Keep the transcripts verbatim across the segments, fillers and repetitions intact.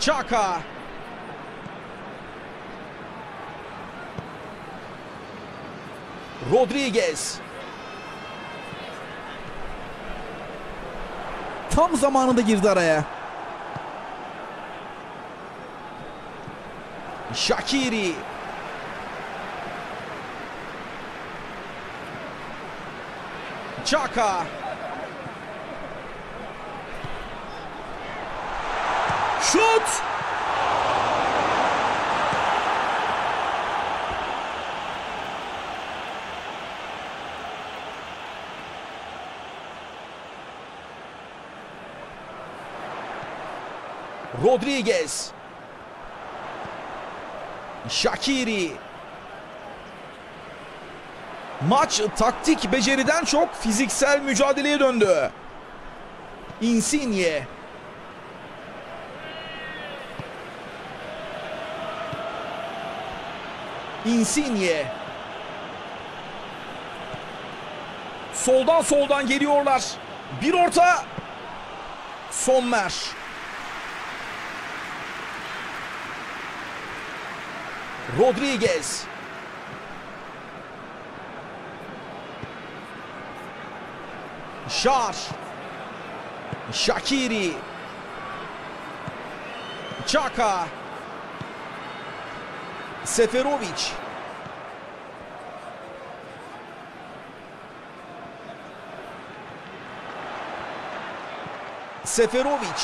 Xhaka. Rodriguez. Tam zamanında girdi araya. Shaqiri. Xhaka. Şut. Rodriguez. Shaqiri. Maç taktik beceriden çok fiziksel mücadeleye döndü. Insigne. Insigne. Soldan soldan geliyorlar. Bir orta. Sommer. Rodriguez. Şar. Shaqiri. Xhaka. Seferovic. Seferovic.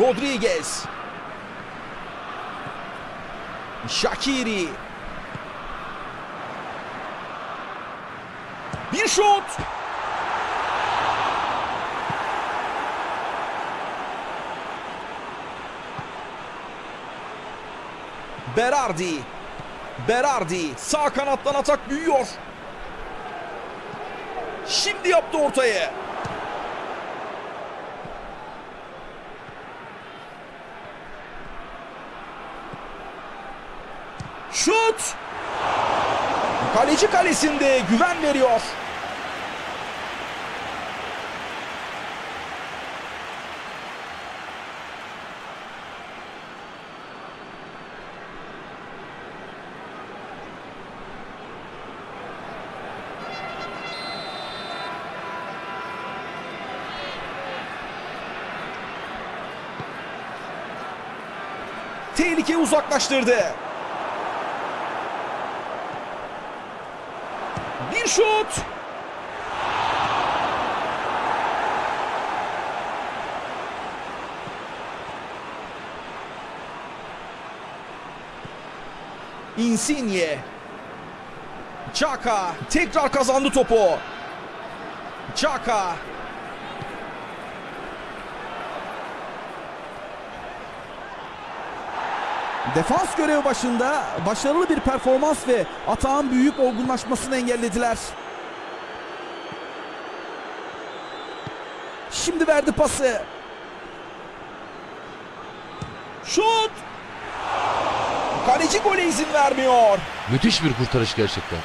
Rodriguez. Shaqiri. Bir şut. Berardi. Berardi. Sağ kanattan atak büyüyor. Şimdi yaptı ortayı. Şut. Kaleci kalesinde güven veriyor. Tehlikeyi uzaklaştırdı. Bir şut. Insigne. Xhaka tekrar kazandı topu. Xhaka. Defans görevi başında başarılı bir performans ve atağın büyük olgunlaşmasını engellediler. Şimdi verdi pası. Şut! Kaleci gole izin vermiyor. Müthiş bir kurtarış gerçekten.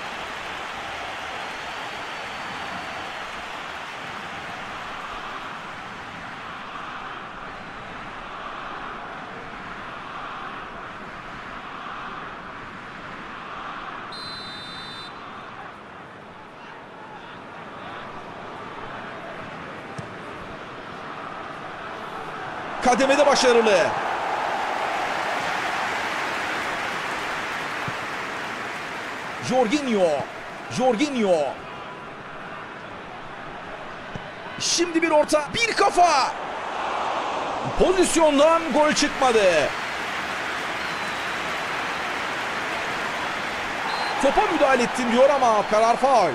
Kademede başarılı. Jorginho. Jorginho. Şimdi bir orta. Bir kafa. Pozisyondan gol çıkmadı. Topa müdahale ettim diyor ama karar faul.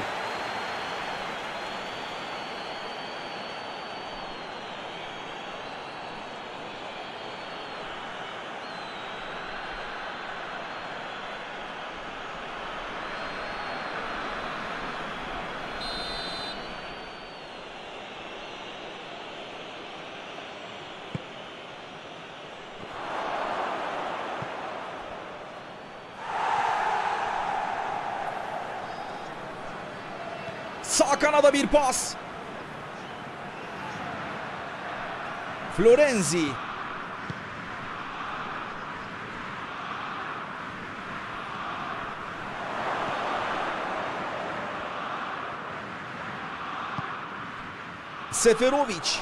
Sağ kanada bir pas. Florenzi. Seferovic.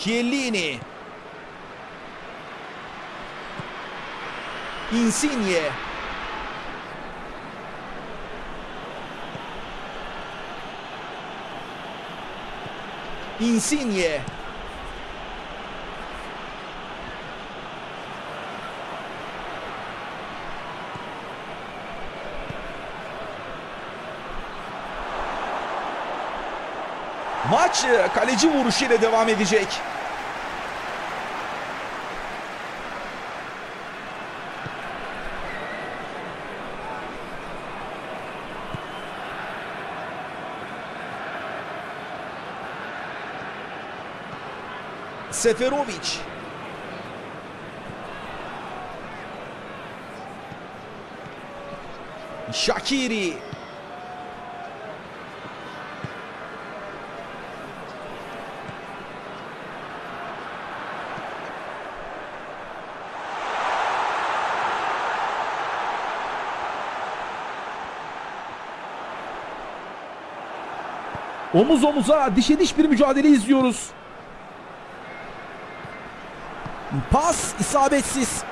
Chiellini. Insigne. Insigne. Maç kaleci vuruşu ile devam edecek. Seferovic. Shaqiri. Omuz omuza, dişe diş bir mücadele izliyoruz. Pas isabetsiz.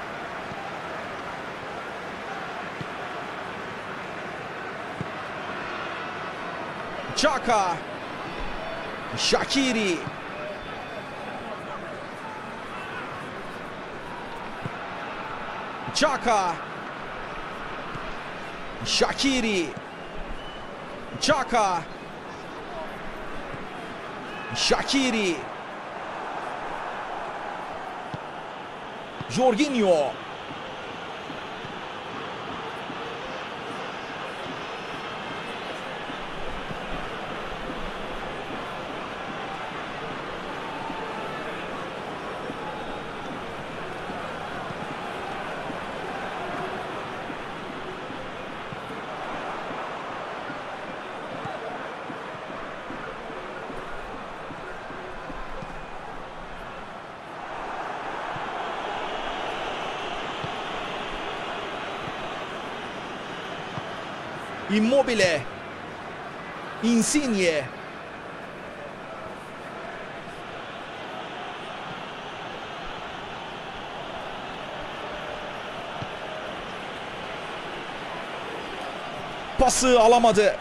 Xhaka. Shaqiri. Xhaka. Shaqiri. Xhaka. Shaqiri. Jorginho. Immobile. Insigne. Pası alamadı.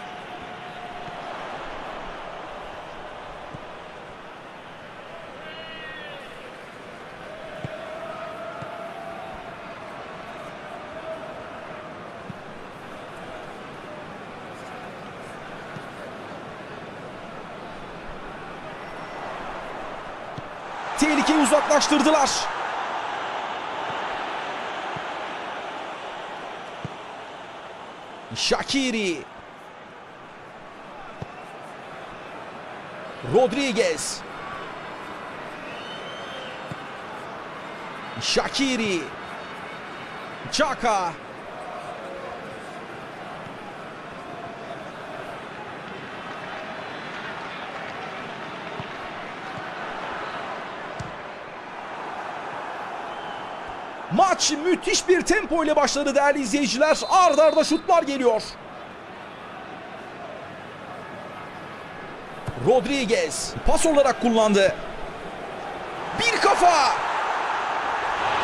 Tehlikeyi uzaklaştırdılar. Shaqiri. Rodriguez. Shaqiri. Xhaka. Maç müthiş bir tempo ile başladı değerli izleyiciler. Arda arda şutlar geliyor. Rodriguez pas olarak kullandı. Bir kafa.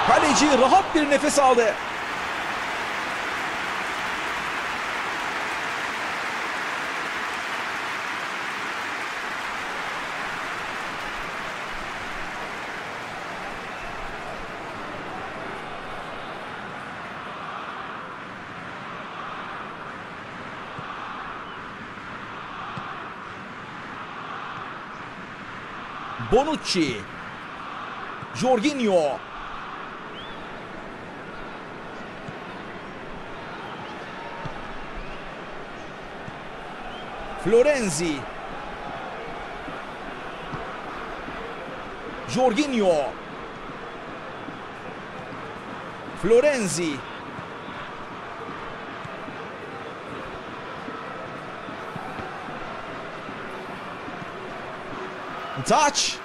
Kaleci rahat bir nefes aldı. Bonucci. Jorginho. Florenzi. Jorginho. Florenzi. Touch.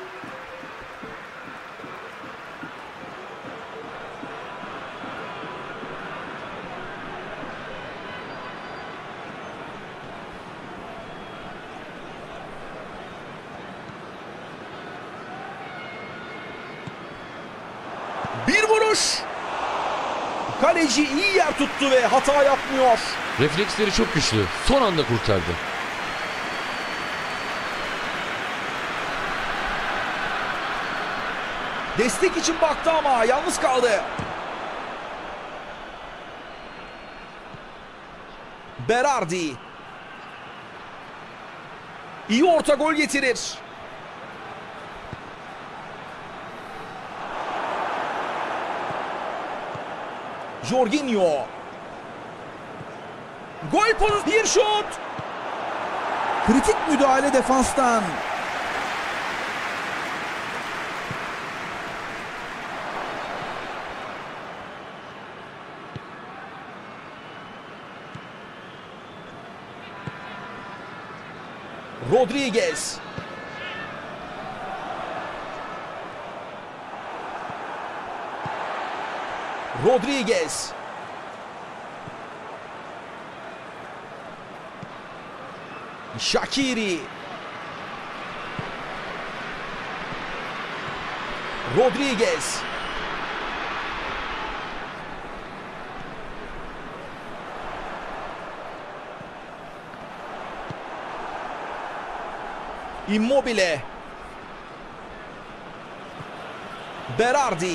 Bir vuruş. Kaleci iyi yer tuttu ve hata yapmıyor. Refleksleri çok güçlü. Son anda kurtardı. Destek için baktı ama yalnız kaldı. Berardi. İyi orta gol getirir. Jorginho. Gol pozisyonu. Bir şut. Kritik müdahale defanstan. Rodriguez. Rodriguez. Shaqiri. Rodriguez. Immobile. Berardi.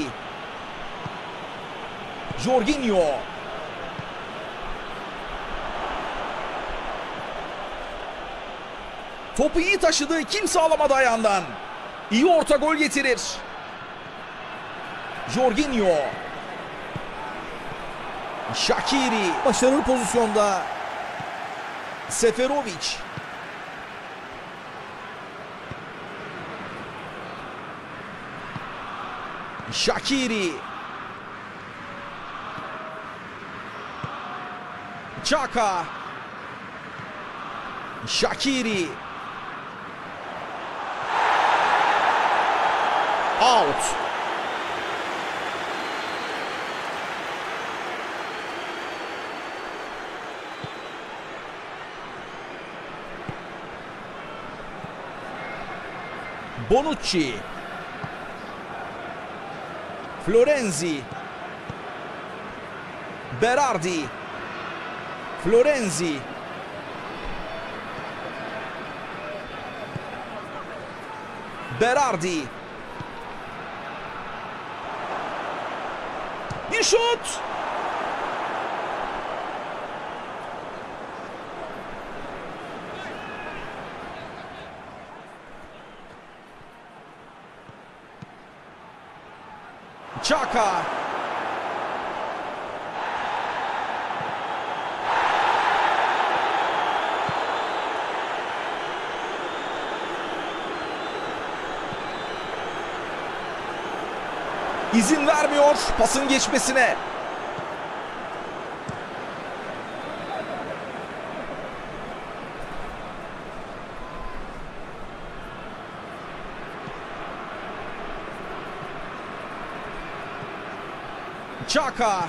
Jorginho. Topu iyi taşıdı. Kimse alamadı ayağından. İyi orta gol getirir. Jorginho. Shaqiri. Başarılı pozisyonda. Seferovic. Shaqiri. Xhaka. Shaqiri. Out. Bonucci. Florenzi. Berardi. Florenzi. Berardi. Bir şut. Xhaka. İzin vermiyor pasın geçmesine. Xhaka.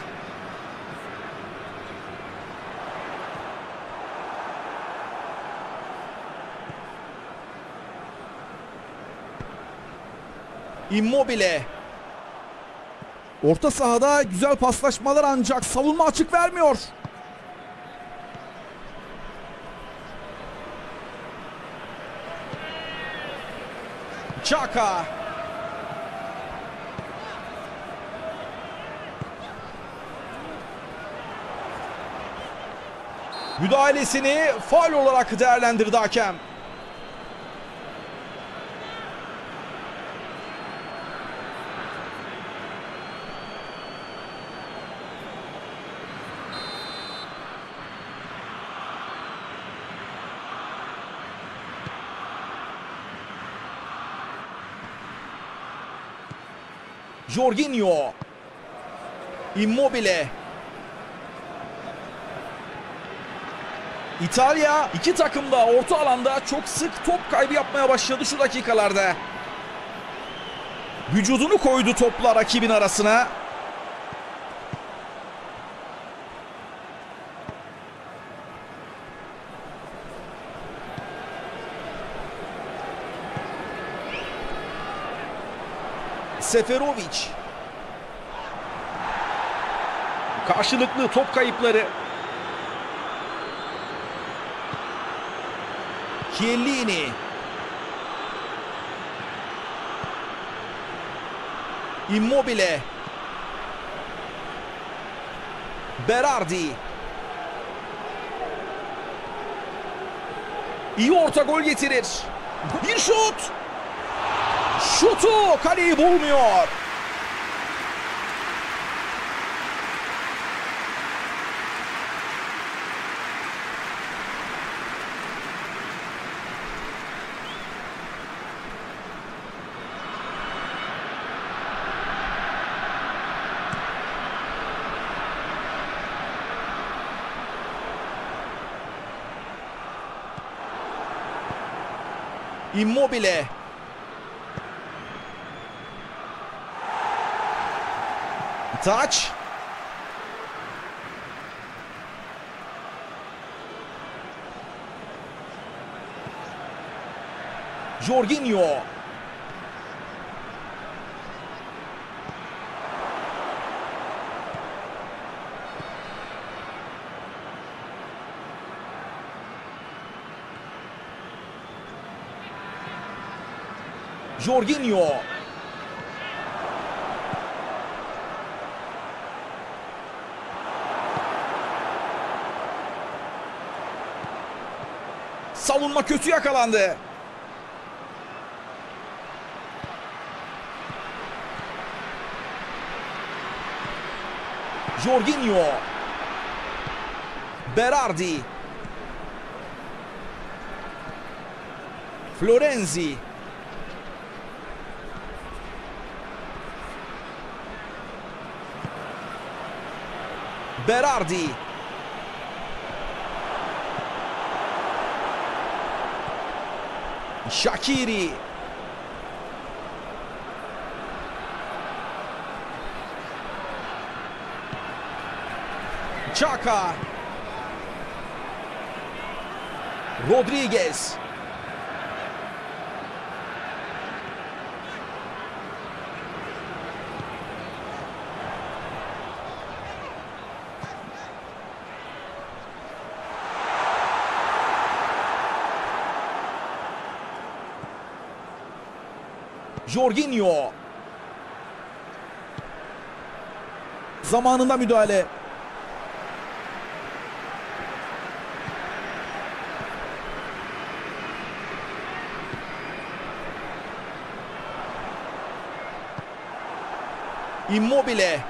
Immobile. Orta sahada güzel paslaşmalar ancak savunma açık vermiyor. Xhaka. Müdahalesini faul olarak değerlendirdi hakem. Jorginho. Immobile. İtalya iki takım da orta alanda çok sık top kaybı yapmaya başladı şu dakikalarda. Vücudunu koydu topla rakibin arasına. Seferovic. Karşılıklı top kayıpları. Chiellini. Immobile. Berardi. İyi orta gol getirir. Bir şut. Şutu kaleyi bulmuyor. Immobile. Taç. Jorginho. Jorginho. Savunma kötü yakalandı. Jorginho. Berardi. Florenzi. Berardi. Shaqiri. Xhaka. Rodriguez. Jorginho. Zamanında müdahale. Immobile.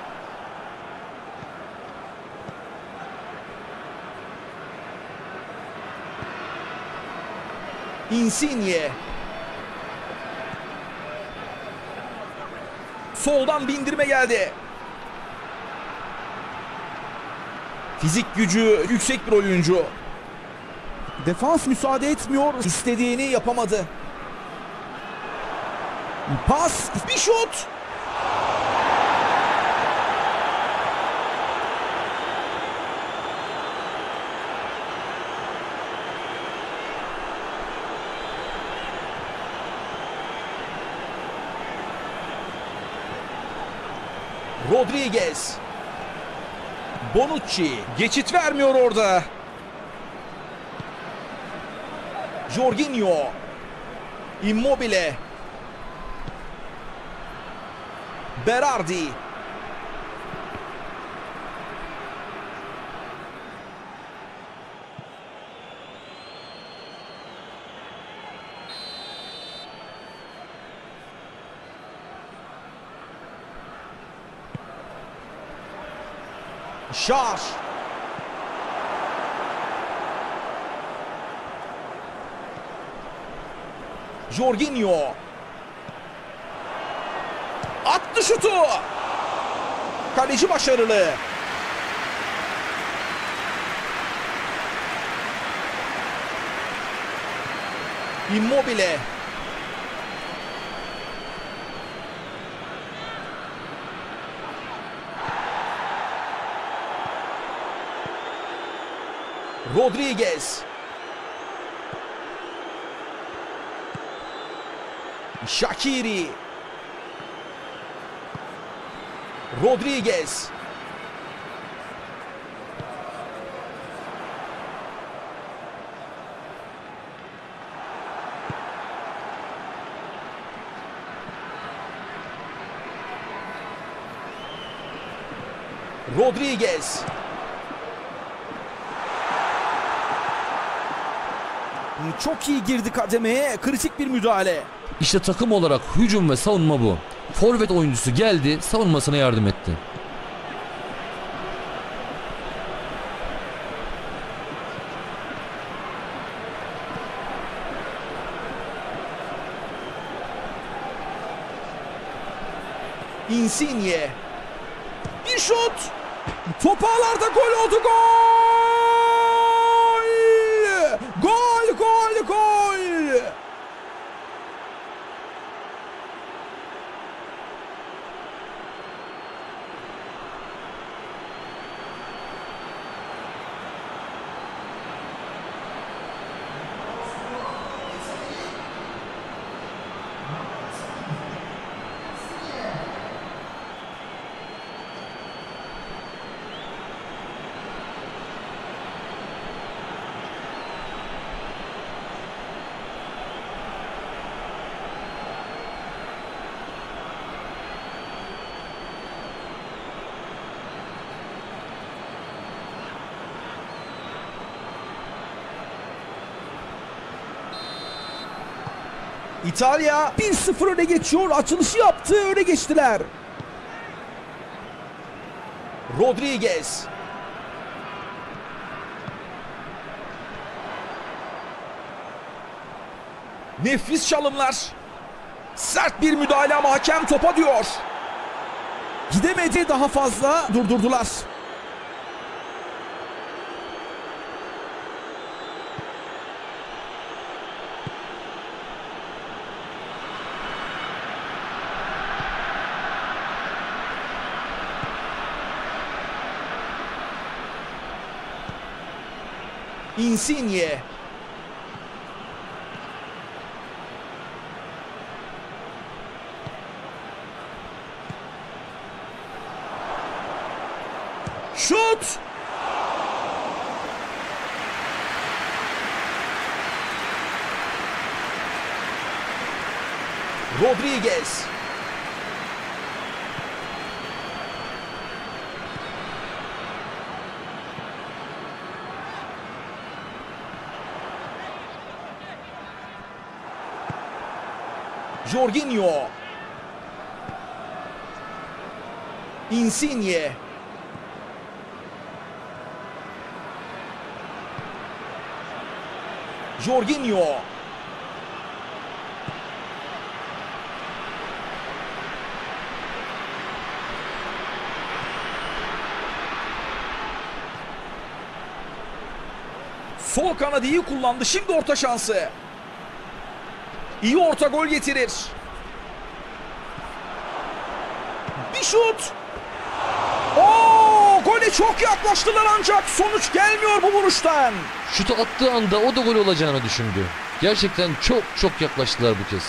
Insigne. Soldan bindirme geldi. Fizik gücü yüksek bir oyuncu. Defans müsaade etmiyor. İstediğini yapamadı. Pas. Bir şut. Rodriguez. Bonucci. Geçit vermiyor orada. Jorginho. Immobile. Berardi. Şar. Jorginho. Attı şutu. Kaleci başarılı. Immobile. Rodriguez. Shaqiri. Rodriguez. Rodriguez. Çok iyi girdi kademeye. Kritik bir müdahale. İşte takım olarak hücum ve savunma bu. Forvet oyuncusu geldi, savunmasına yardım etti. Insigne. Bir şut. Topağlarda gol oldu. Gol! Gol, gol, gol! İtalya bir sıfır öne geçiyor. Açılışı yaptı. Öne geçtiler. Rodriguez. Nefis çalımlar. Sert bir müdahale ama hakem topa diyor. Gidemedi, daha fazla durdurdular. Insigne. Şut. Rodriguez. Jorginho. Insigne. Jorginho. Sol kanadı iyi kullandı. Şimdi orta şansı. İyi orta, gol getirir. Bir şut. Oo, gole çok yaklaştılar ancak sonuç gelmiyor bu vuruştan. Şutu attığı anda o da gol olacağını düşündü. Gerçekten çok çok yaklaştılar bu kez.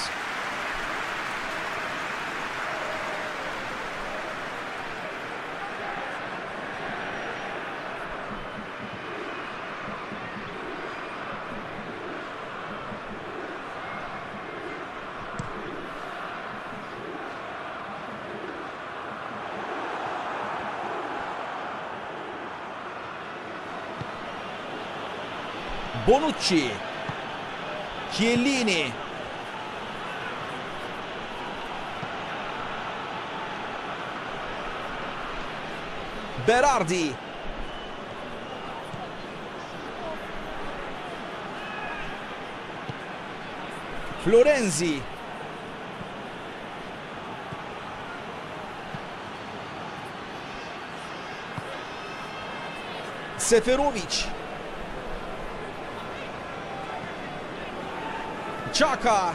Bonucci. Chiellini. Berardi. Florenzi. Seferovic. Xhaka.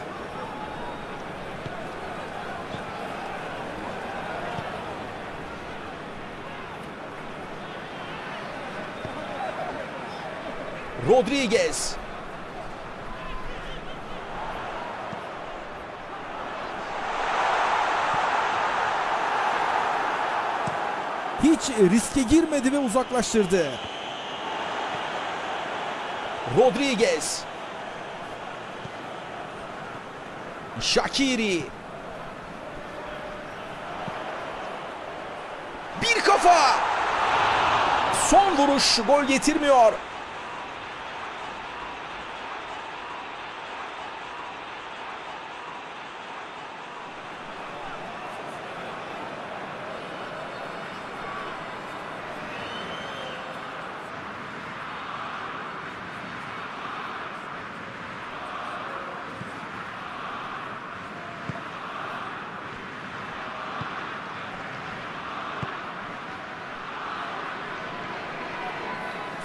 Rodriguez. Hiç riske girmedi ve uzaklaştırdı. Rodriguez. Shaqiri. Bir kafa. Son vuruş gol getirmiyor.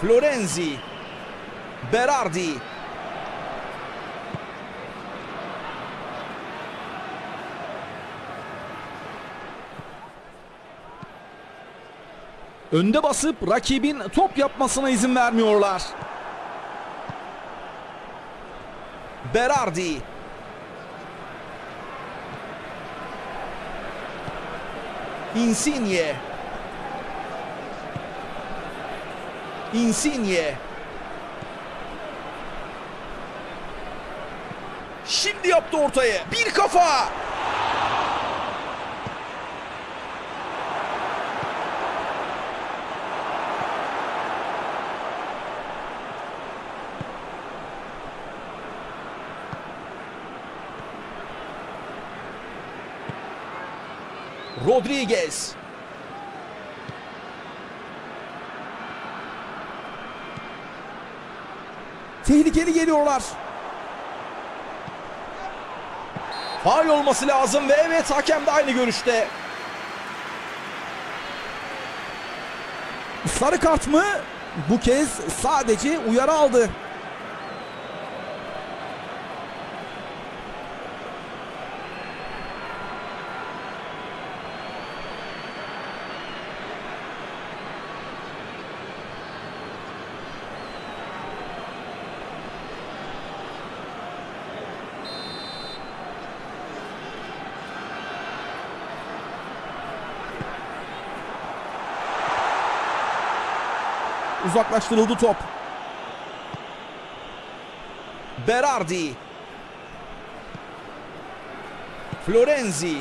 Florenzi, Berardi. Önde basıp rakibin top yapmasına izin vermiyorlar. Berardi. Insigne. Insigne. Şimdi yaptı ortaya. Bir kafa. Rodriguez. Tehlikeli geliyorlar. Faul olması lazım ve evet, hakem de aynı görüşte. Sarı kart mı? Bu kez sadece uyarı aldı. Uzaklaştırıldı top. Berardi. Florenzi.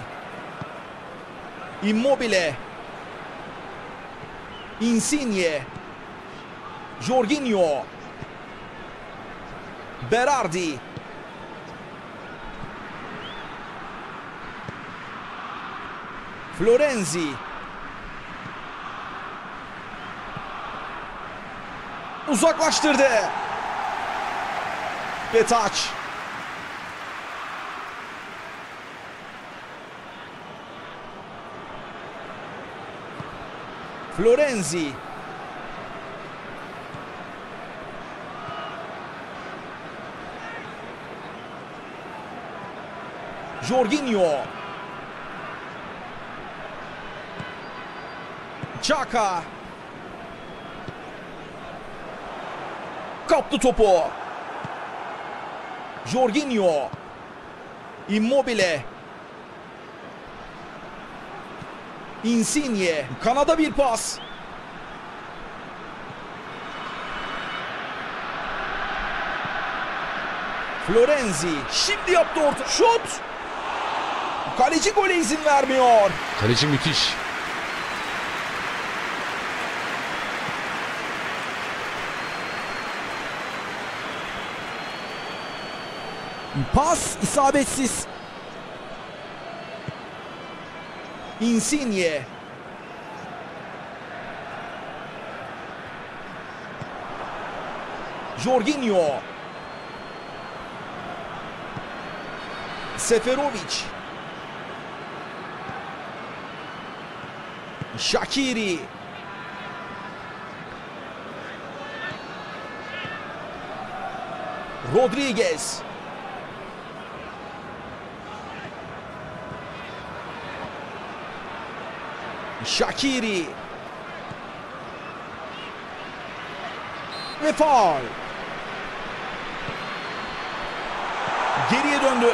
Immobile. Insigne. Jorginho. Berardi. Florenzi. Uzaklaştırdı. Ve taç. Florenzi. Jorginho. Xhaka. Kaptı topu. Jorginho. Immobile. Insigne. Kanada bir pas. Florenzi. Şimdi yaptı orta. Şut. Kaleci gole izin vermiyor. Kaleci müthiş. Pas isabetsiz. Insigne. Jorginho. Seferovic. Shaqiri. Rodriguez. Shaqiri. Ve faul. Geriye döndü.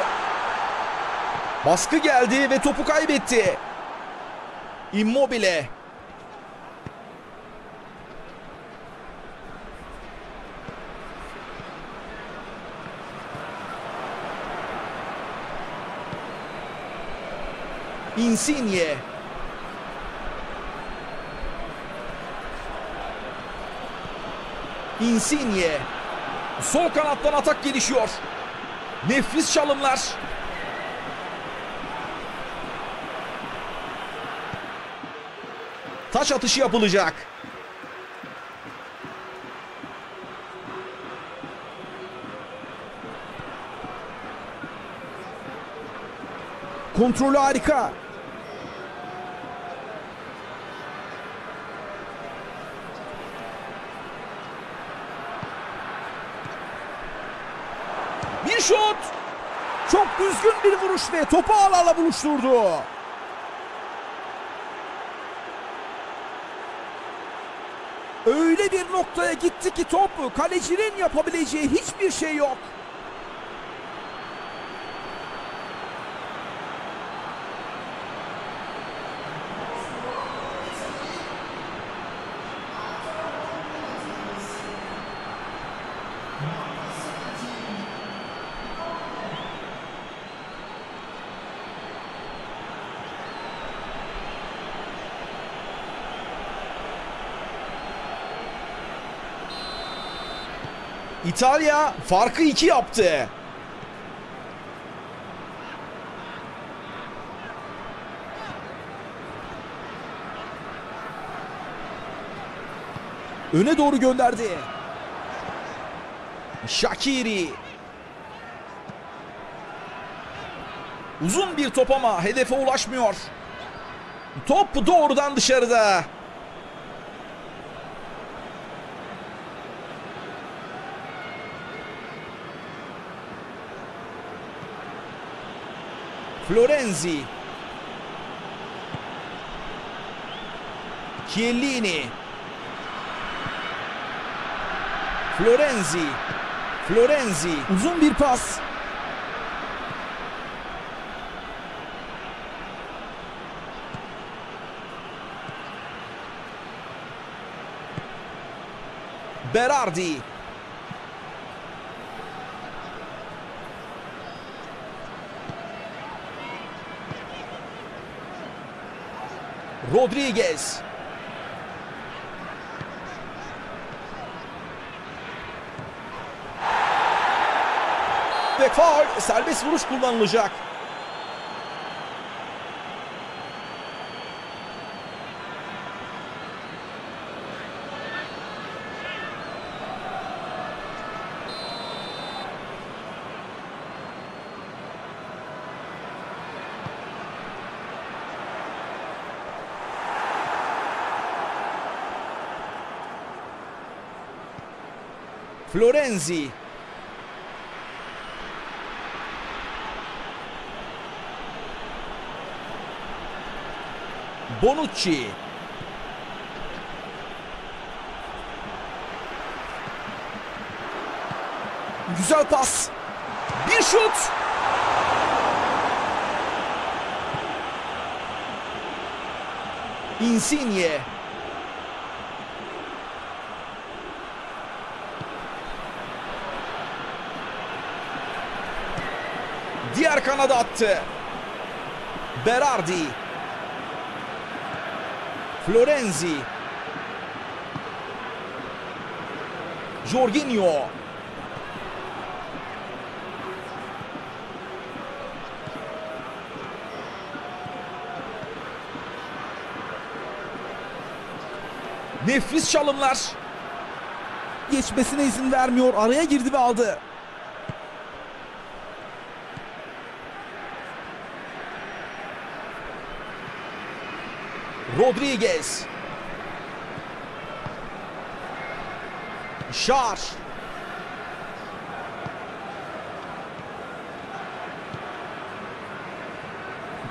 Baskı geldi ve topu kaybetti. Immobile. Insigne. Insigne. Sol kanattan atak gelişiyor. Nefis çalımlar. Taç atışı yapılacak. Kontrolü harika. Bir şut. Çok düzgün bir vuruş ve topu ağlarla buluşturdu. Öyle bir noktaya gitti ki top, kalecinin yapabileceği hiçbir şey yok. İtalya farkı iki yaptı. Öne doğru gönderdi. Shaqiri. Uzun bir top ama hedefe ulaşmıyor. Top doğrudan dışarıda. Florenzi. Chiellini. Florenzi. Florenzi. Uzun bir pas. Berardi. Rodriguez. Ve faul, serbest vuruş kullanılacak. Florenzi. Bonucci. Güzel pas. Bir şut. Insigne. Diğer kanada attı. Berardi. Florenzi. Jorginho. Nefis çalımlar. Geçmesine izin vermiyor. Araya girdi ve aldı. Rodriguez. Şar.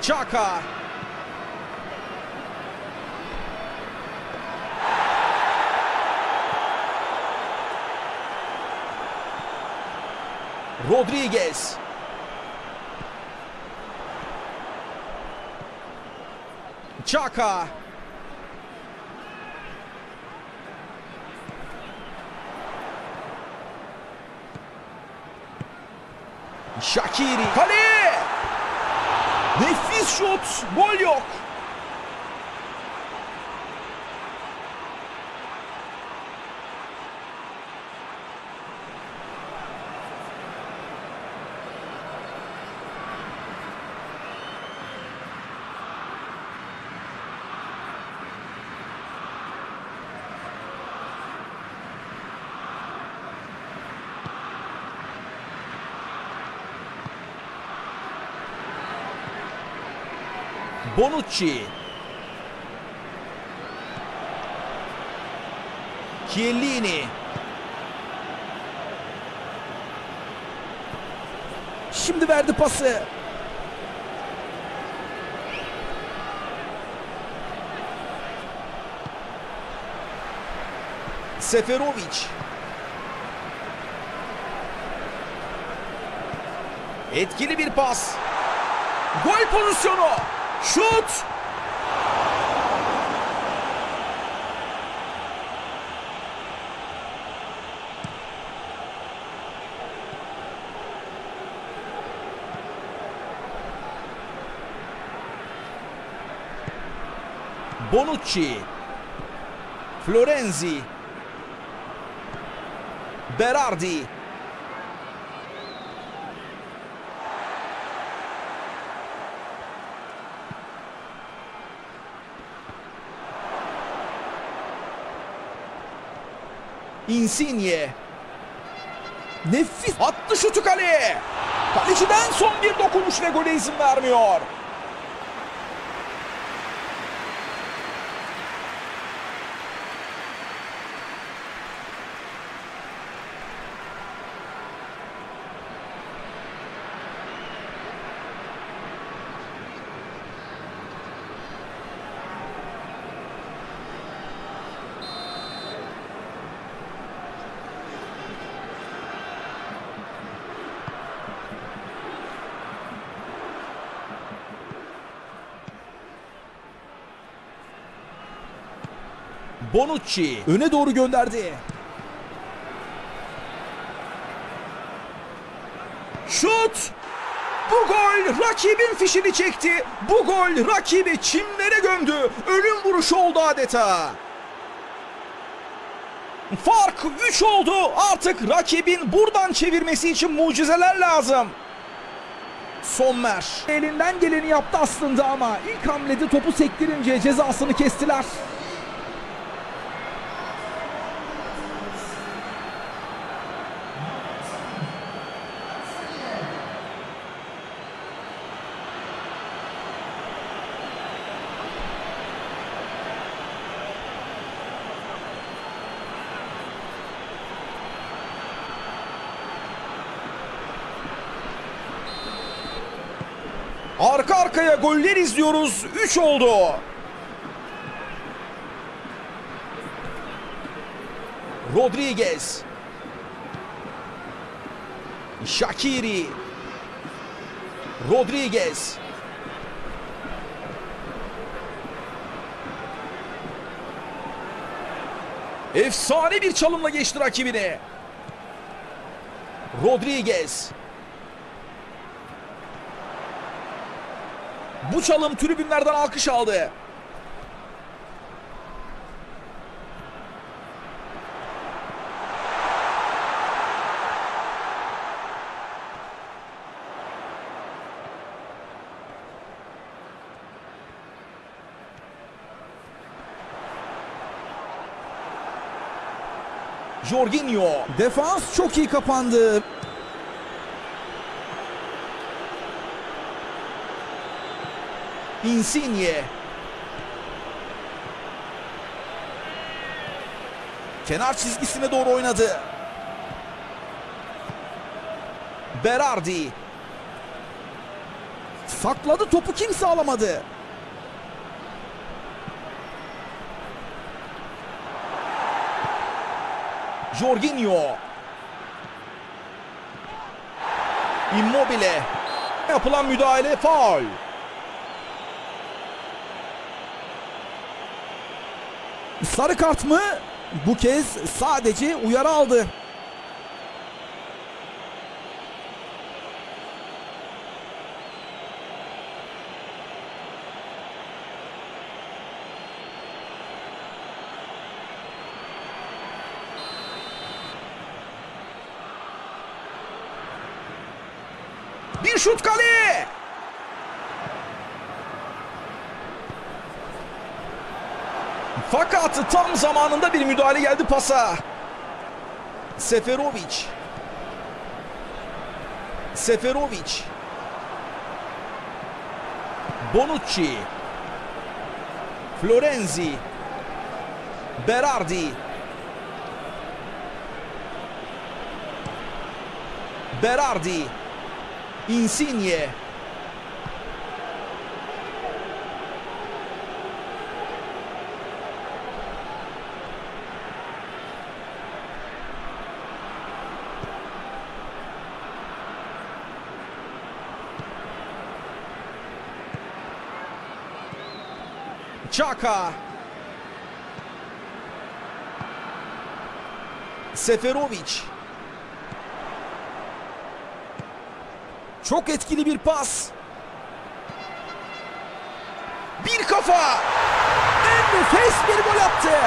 Xhaka. Rodriguez. Xhaka. Shaqiri. Kaleye. Nefis şut. Gol yok. Bonucci. Chiellini. Şimdi verdi pası. Seferovic. Etkili bir pas. Gol pozisyonu. Şut! Bonucci. Florenzi. Berardi. Insigne. Nefis attı şutu kaleye. Kaleciden son bir dokunuş ve gole izin vermiyor. Bonucci öne doğru gönderdi. Şut! Bu gol rakibin fişini çekti. Bu gol rakibi çimlere gömdü. Ölüm vuruşu oldu adeta. Fark üç oldu. Artık rakibin buradan çevirmesi için mucizeler lazım. Sommer elinden geleni yaptı aslında ama ilk hamlede topu sektirince cezasını kestiler. Arka arkaya goller izliyoruz. üç oldu. Rodriguez. Shaqiri. Rodriguez. Efsane bir çalımla geçti rakibini. Rodriguez. Bu çalım tribünlerden alkış aldı. Jorginho. Defans çok iyi kapandı. Insigne. Kenar çizgisine doğru oynadı. Berardi. Sakladı topu, kimse alamadı. Jorginho. Immobile. Yapılan müdahale faul. Sarı kart mı? Bu kez sadece uyarı aldı. Bir şut kale. Fakat tam zamanında bir müdahale geldi pasa. Seferovic. Seferovic. Bonucci. Florenzi. Berardi. Berardi. Insigne. Xhaka. Seferovic. Çok etkili bir pas. Bir kafa. Enfes bir gol attı.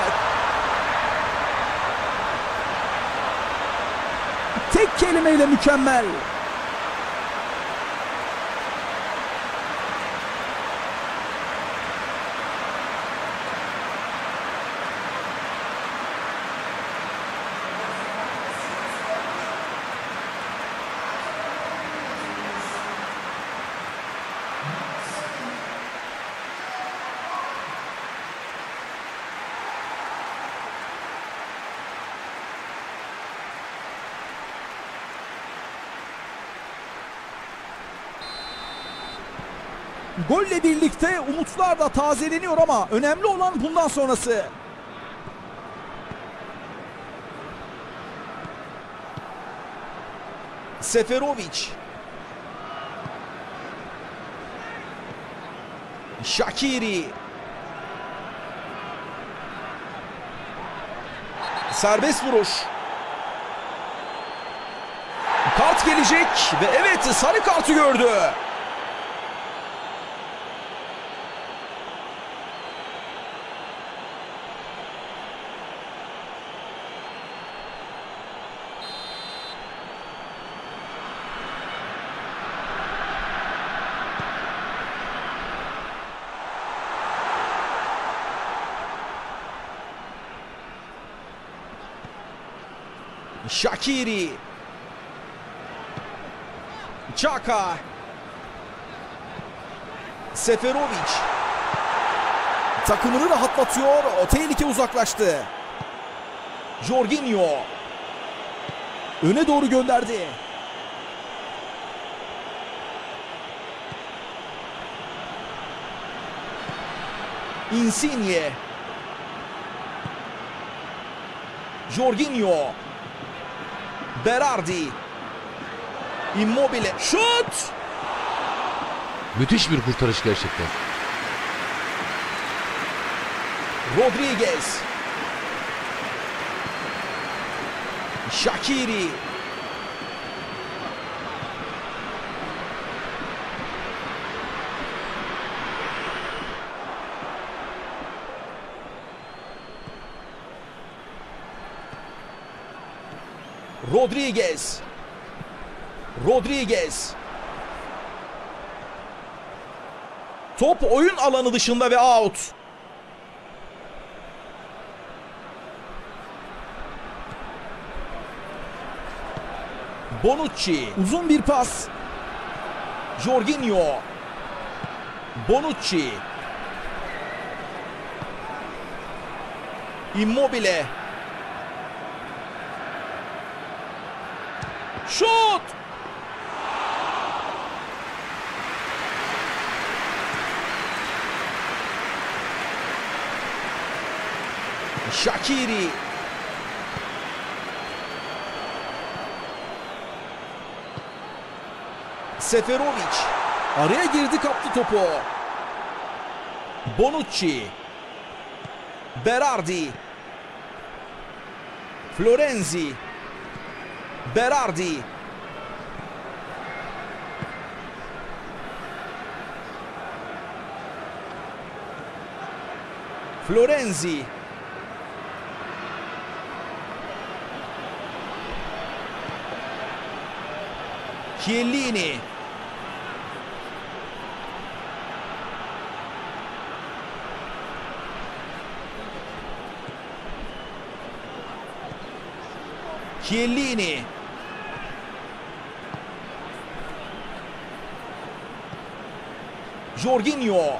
Tek kelimeyle mükemmel. Golle birlikte umutlar da tazeleniyor ama önemli olan bundan sonrası. Seferovic. Shaqiri. Serbest vuruş. Kart gelecek ve evet, sarı kartı gördü. Shaqiri. Xhaka. Seferovic. Takımını rahatlatıyor. O tehlike uzaklaştı. Jorginho. Öne doğru gönderdi. Insigne. Jorginho. Berardi. Immobile. Şut! Müthiş bir kurtarış gerçekten. Rodriguez. Shaqiri. Rodriguez. Rodriguez. Top oyun alanı dışında ve out. Bonucci. Uzun bir pas. Jorginho. Bonucci. Immobile. Şut! Shaqiri. Seferovic. Araya girdi, kaptı topu. Bonucci. Berardi. Florenzi. Berardi. Florenzi. Chiellini. Chiellini. Jorginho.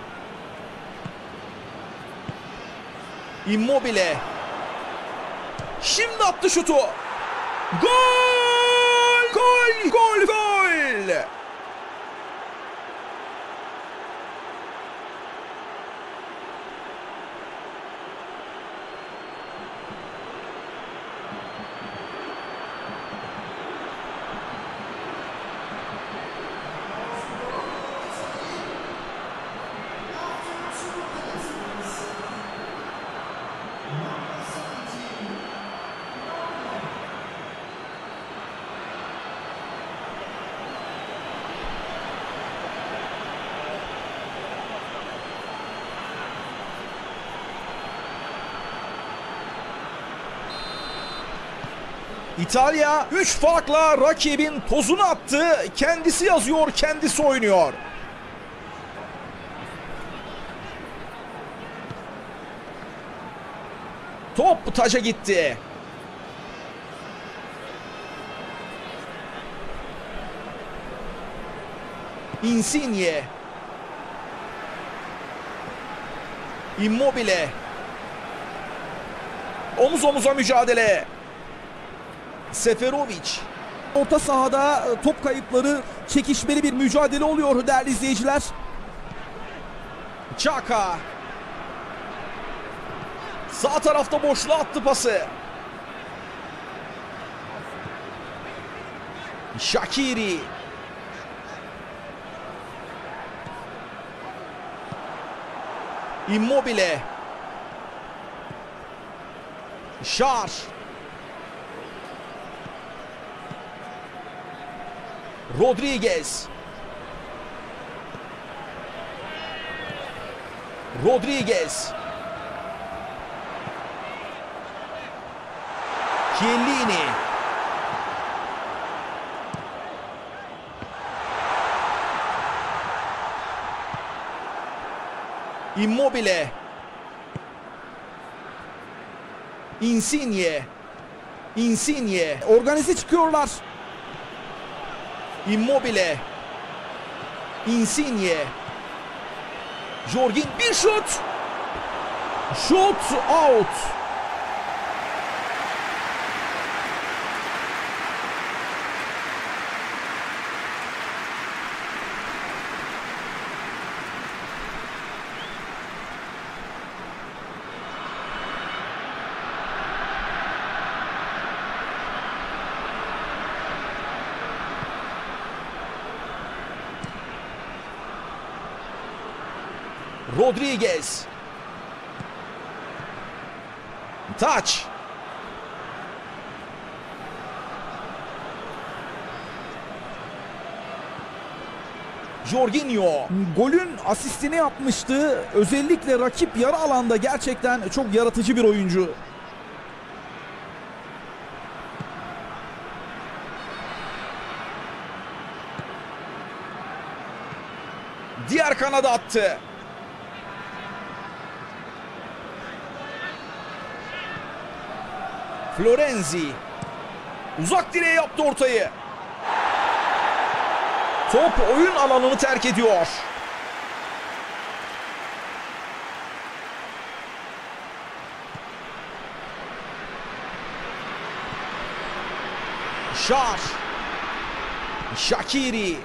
Immobile. Şimdi attı şutu. Gol! Gol! Gol! Gol! İtalya üç farkla rakibin tozunu attı. Kendisi yazıyor, kendisi oynuyor. Top taca gitti. Insigne. Immobile. Omuz omuza mücadele. Seferovic. Orta sahada top kayıpları, çekişmeli bir mücadele oluyor değerli izleyiciler. Xhaka. Sağ tarafta boşluğa attı pası. Shaqiri. Immobile. Şar. Rodriguez. Rodriguez. Chiellini. Immobile. Insigne. Insigne. Organize çıkıyorlar. Immobile. Insigne. Jorginho bir şut. Şut out. Rodriguez. Taç. Jorginho. Golün asistini yapmıştı. Özellikle rakip yarı alanda gerçekten çok yaratıcı bir oyuncu. Diğer kanada attı. Florenzi. Uzak direğe yaptı ortayı. Top oyun alanını terk ediyor. Şar. Shaqiri.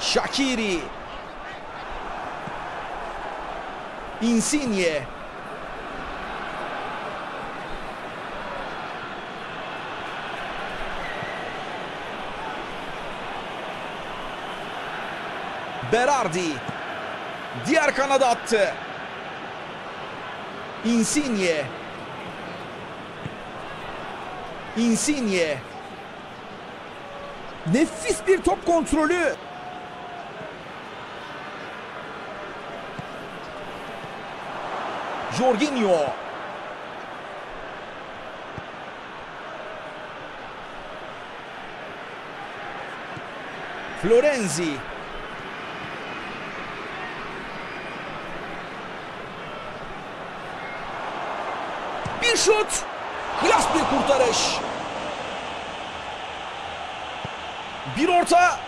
Shaqiri. Insigne. Berardi. Diğer kanada attı. Insigne. Insigne. Nefis bir top kontrolü. Jorginho. Florenzi. Bir şut. Klas bir kurtarış. Bir orta.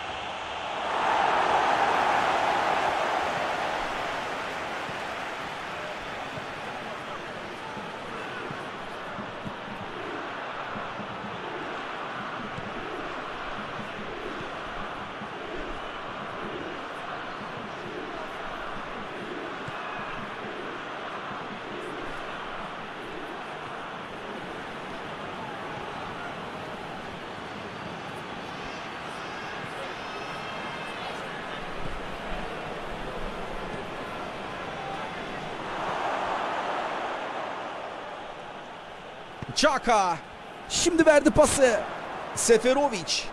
Xhaka. Şimdi verdi pası. Seferovic.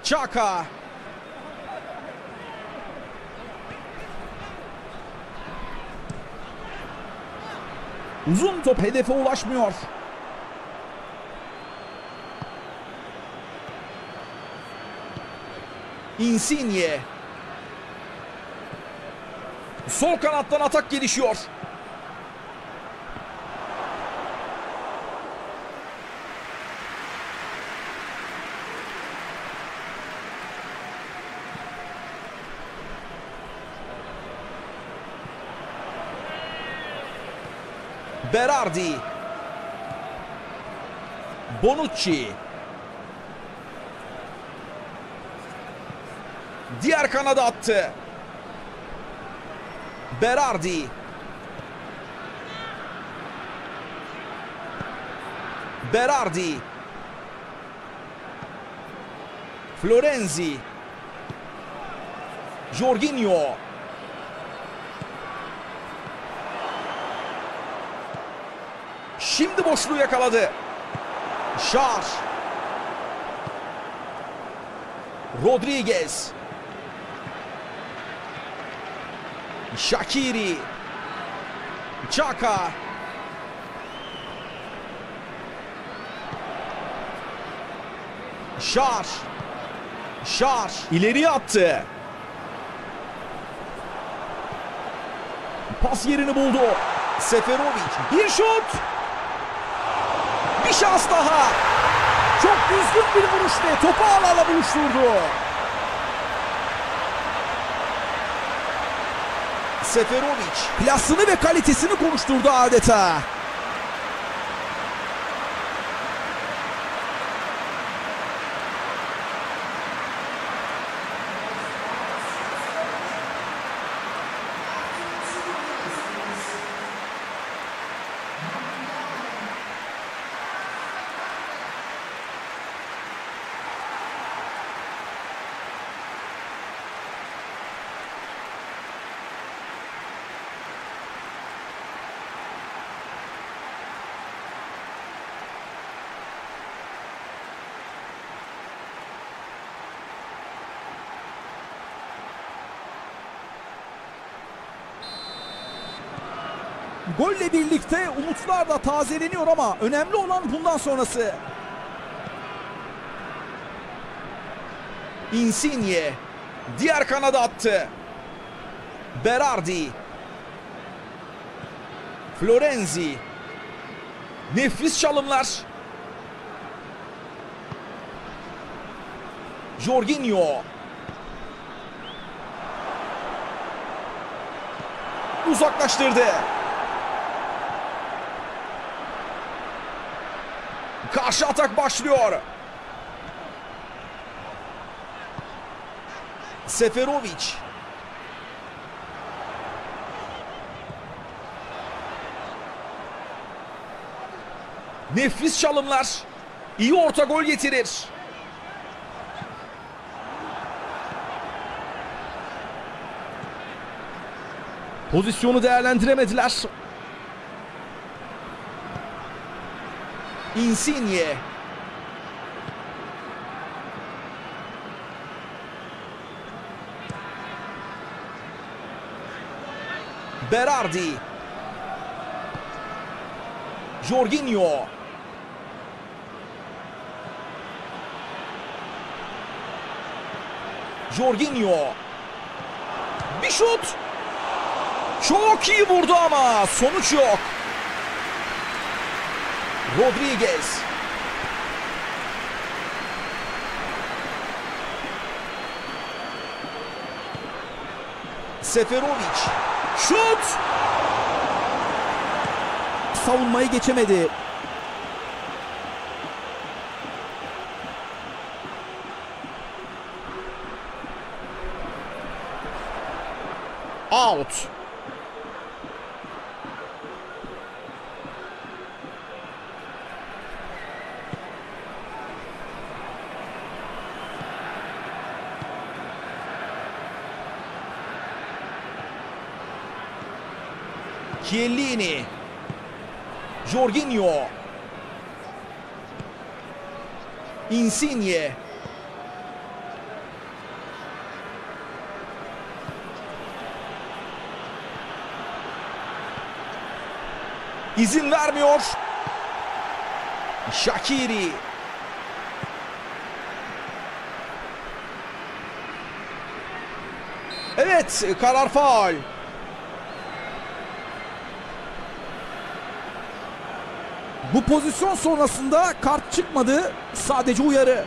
Xhaka. Uzun top hedefe ulaşmıyor. Insigne. Sol kanattan atak gelişiyor. Berardi. Bonucci. Diğer kanada attı. Berardi. Berardi. Florenzi. Jorginho. Şimdi boşluğu yakaladı. Şar. Rodriguez. Shaqiri. Xhaka. Şar. Şar. İleriye attı. Pas yerini buldu. Seferovic. Bir şut. Bir şans daha. Çok düzgün bir vuruş ve topu ağlarla buluşturdu. Seferovic klasını ve kalitesini konuşturdu adeta. Golle birlikte umutlar da tazeleniyor ama önemli olan bundan sonrası. Insigne diğer kanada attı. Berardi. Florenzi. Nefis çalımlar. Jorginho. Uzaklaştırdı. Karşı atak başlıyor. Seferovic. Nefis çalımlar. İyi orta gol getirir. Pozisyonu değerlendiremediler. Insigne. Berardi. Jorginho. Jorginho. Bir şut. Çok iyi vurdu ama sonuç yok. Rodriguez. Seferovic. Şut. Savunmayı geçemedi. Out. Chiellini. Jorginho. Insigne. İzin vermiyor. Shaqiri. Evet, karar faul. Bu pozisyon sonrasında kart çıkmadı, sadece uyarı.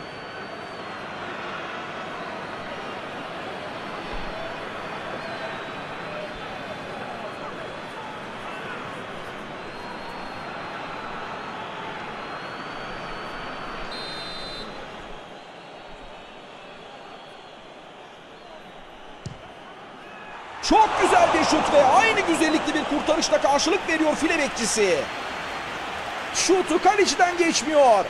Çok güzel bir şut ve aynı güzellikli bir kurtarışla karşılık veriyor file bekçisi. Şutu kaleciden geçmiyor.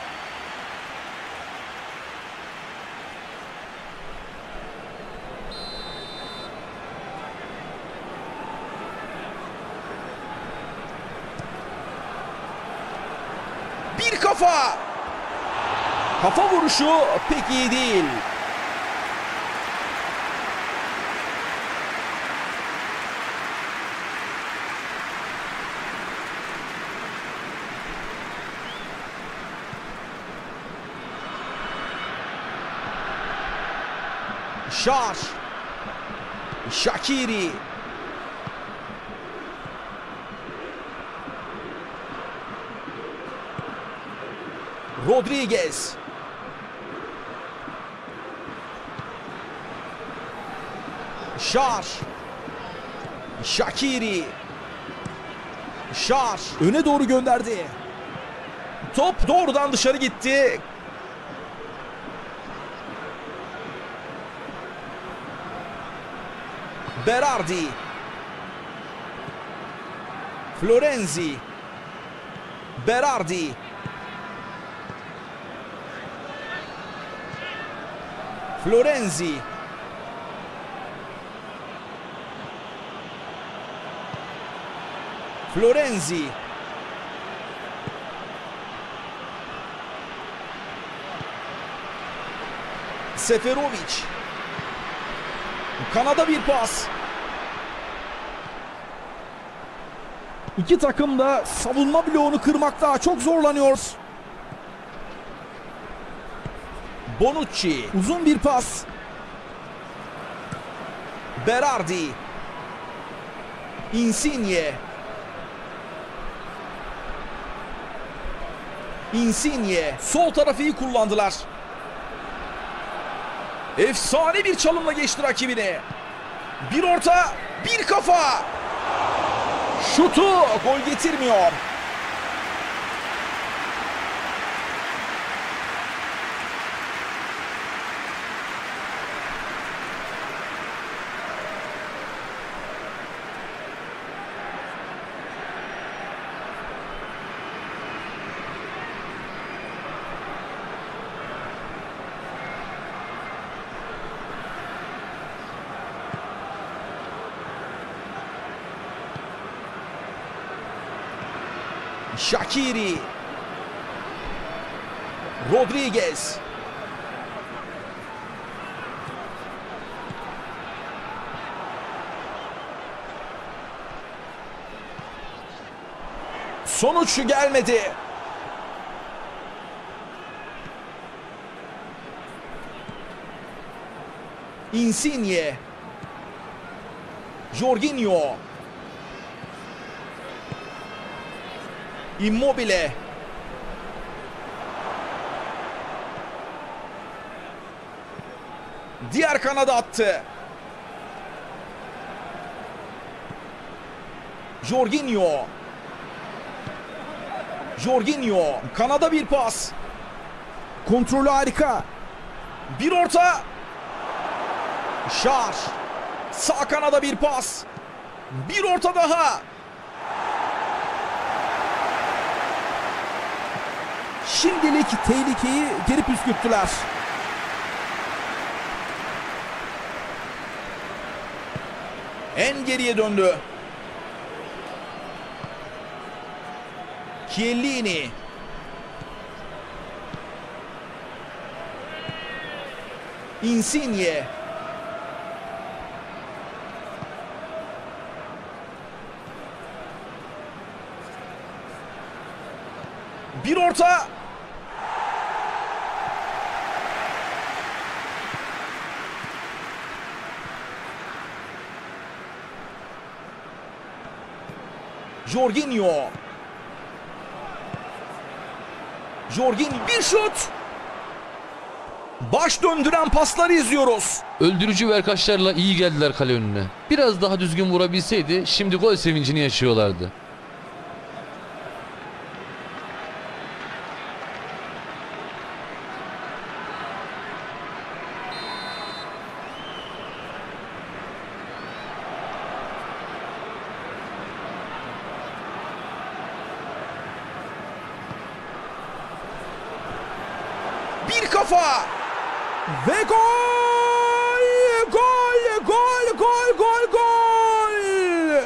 Bir kafa. Kafa vuruşu pek iyi değil. Şar. Shaqiri. Rodriguez. Şar. Shaqiri. Şar. Öne doğru gönderdi. Top doğrudan dışarı gitti. Berardi. Florenzi. Berardi. Florenzi. Florenzi. Seferovic. Kanada bir pas. İki takım da savunma bloğunu kırmakta çok zorlanıyor. Bonucci. Uzun bir pas. Berardi. Insigne. Insigne. Sol tarafı iyi kullandılar. Efsane bir çalımla geçti rakibine. Bir orta, bir kafa. Şutu gol getirmiyor. Shaqiri. Rodriguez. Sonuç gelmedi. Insigne. Jorginho. Immobile. Diğer kanada attı. Jorginho. Jorginho. Kanada bir pas. Kontrolü harika. Bir orta. Şar. Sağ kanada bir pas. Bir orta daha. Şimdilik tehlikeyi geri püskürttüler. En geriye döndü. Chiellini. Insigne. Bir orta. Jorginho. Jorginho bir şut. Baş döndüren pasları izliyoruz. Öldürücü verkaçlarla iyi geldiler kale önüne. Biraz daha düzgün vurabilseydi şimdi gol sevincini yaşıyorlardı. Kafa ve gol! Gol! Gol! Gol! Gol! Gol!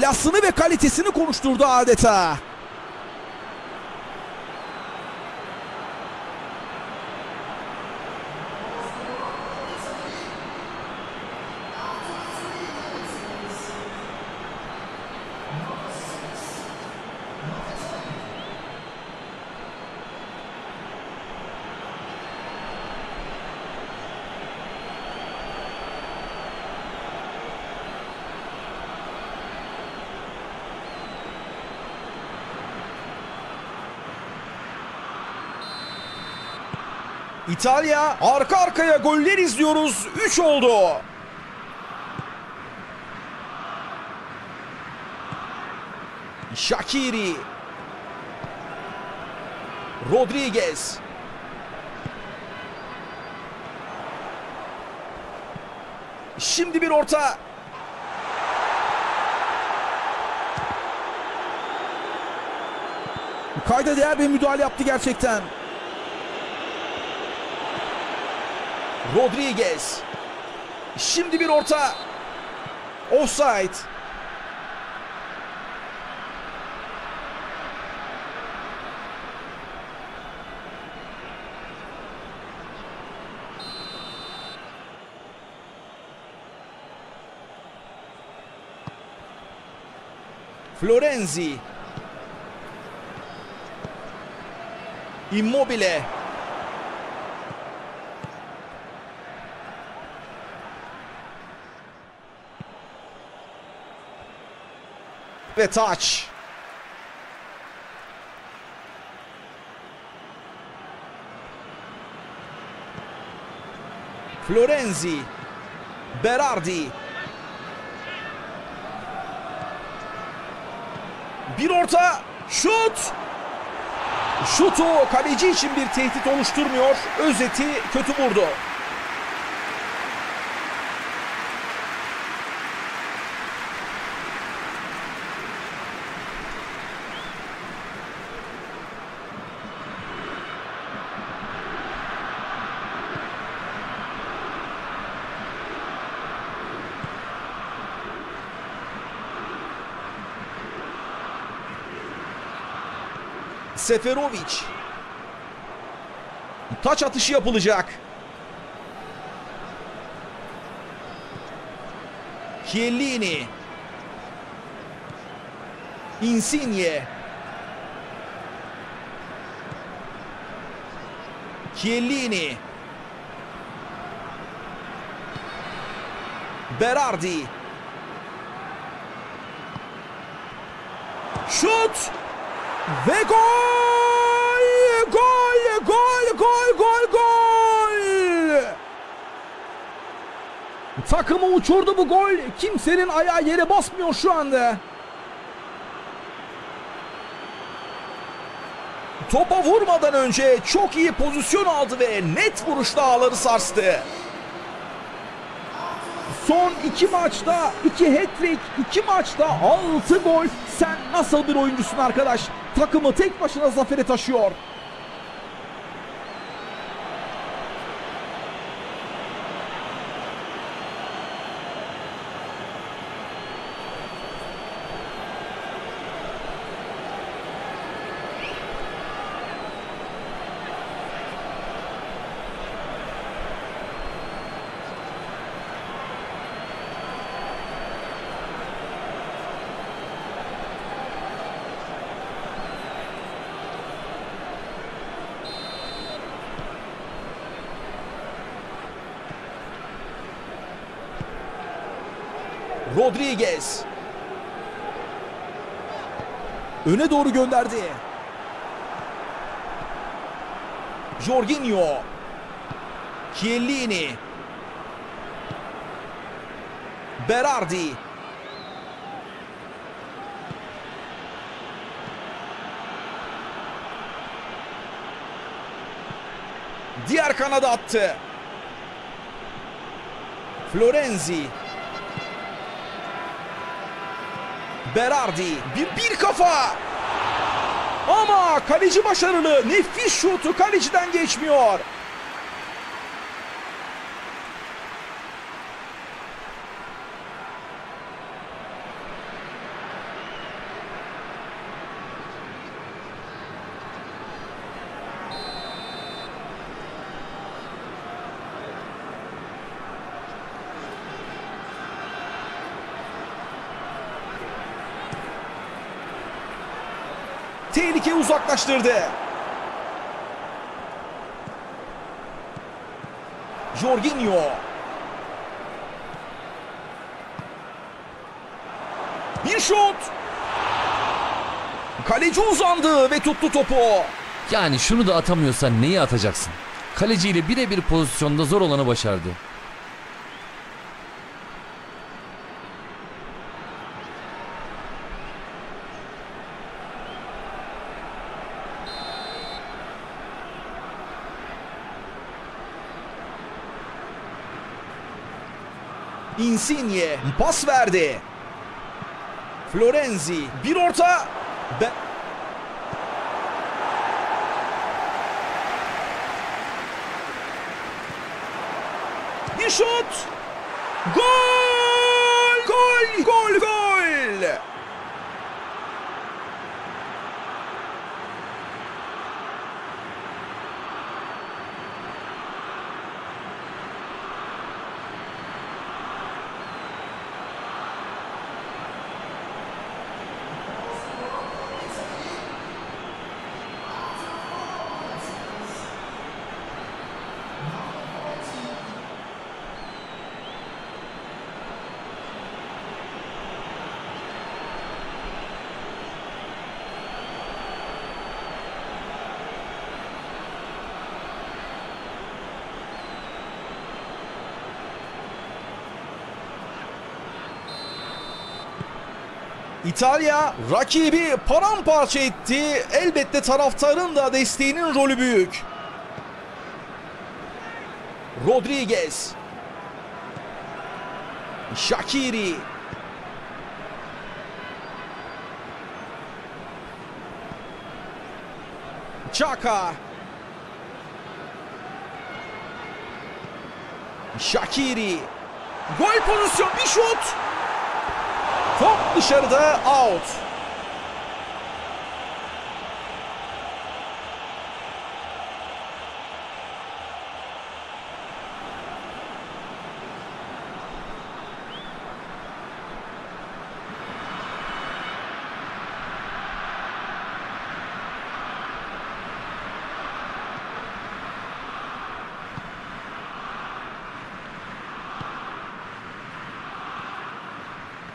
Klasını ve kalitesini konuşturdu adeta. İtalya arka arkaya goller izliyoruz. üç oldu. Shaqiri. Rodriguez. Şimdi bir orta. Kayda değer bir müdahale yaptı gerçekten. Rodriguez. Şimdi bir orta. Offside. Florenzi. Immobile. Ve taç. Florenzi. Berardi. Bir orta. Şut. Şutu kaleci için bir tehdit oluşturmuyor. Özeti kötü vurdu. Seferovic. Taç atışı yapılacak. Chiellini. Insigne. Chiellini. Berardi. Şut. Ve gol! Gol! Gol! Gol! Gol! Gol! Takımı uçurdu bu gol. Kimsenin ayağı yere basmıyor şu anda. Topa vurmadan önce çok iyi pozisyon aldı ve net vuruşla ağları sarstı. Son iki maçta iki hat-trick, iki maçta altı gol. Sen nasıl bir oyuncusun arkadaş? Takımı tek başına zafere taşıyor. Rodriguez. Öne doğru gönderdi. Jorginho. Chiellini. Berardi. Diğer kanada attı. Florenzi. Berardi. Bir, bir kafa. Ama kaleci başarılı. Nefis şutu kaleciden geçmiyor. Tehlikeyi uzaklaştırdı. Jorginho. Bir şut. Kaleci uzandı ve tuttu topu. Yani şunu da atamıyorsan neyi atacaksın? Kaleciyle birebir pozisyonda zor olanı başardı. Insigne pas verdi. Florenzi bir orta. Be bir şut. Gol! Gol! Gol! Gol! İtalya rakibi paramparça etti. Elbette taraftarın da desteğinin rolü büyük. Rodriguez. Shaqiri. Xhaka. Shaqiri. Gol pozisyonu, bir şut. Top dışarıda, out.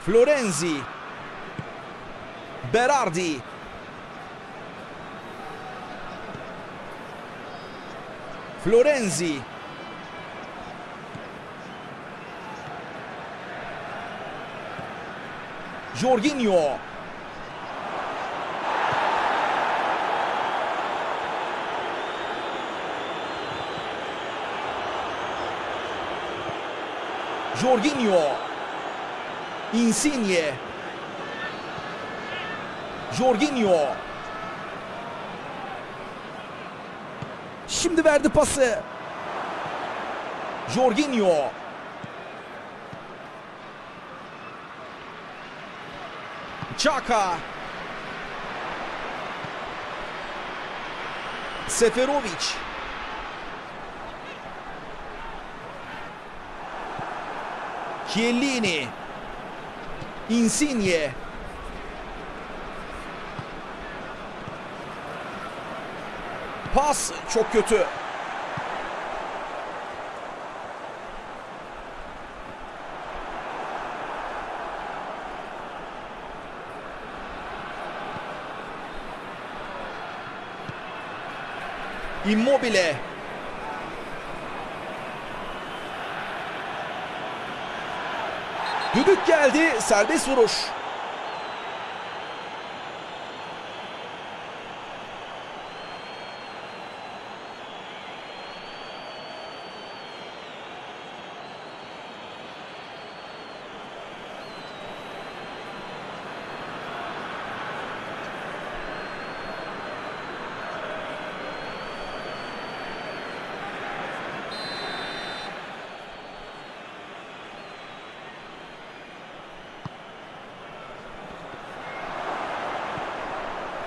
Florenzi. Berardi. Florenzi. Jorginho. Jorginho. Insigne. Jorginho. Şimdi verdi pası. Jorginho. Xhaka. Seferovic. Chiellini. Insigne. Pas çok kötü. Immobile. Düdük geldi, serbest vuruş.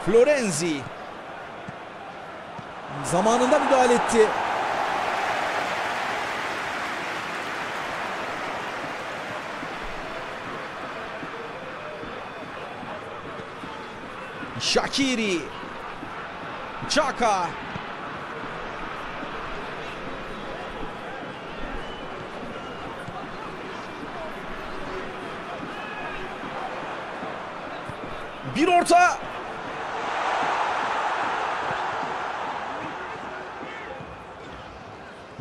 Florenzi zamanında müdahale etti. Shaqiri. Xhaka. Bir orta.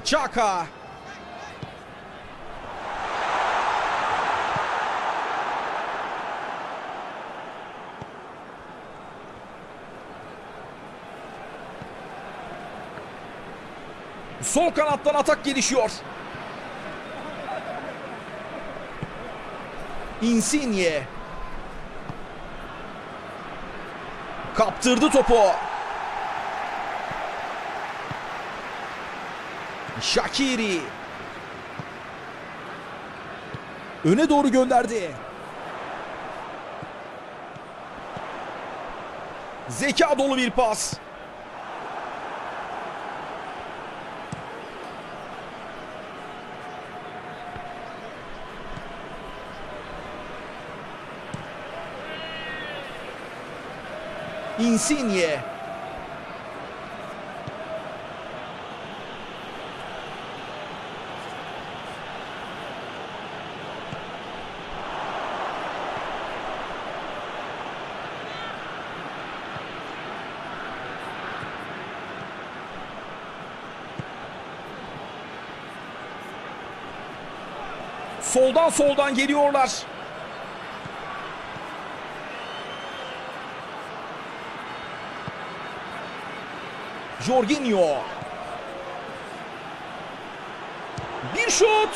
Xhaka. Sol kanattan atak gelişiyor. Insigne. Kaptırdı topu. Shaqiri. Öne doğru gönderdi. Zeka dolu bir pas. Insigne. Soldan soldan geliyorlar. Jorginho. Bir şut.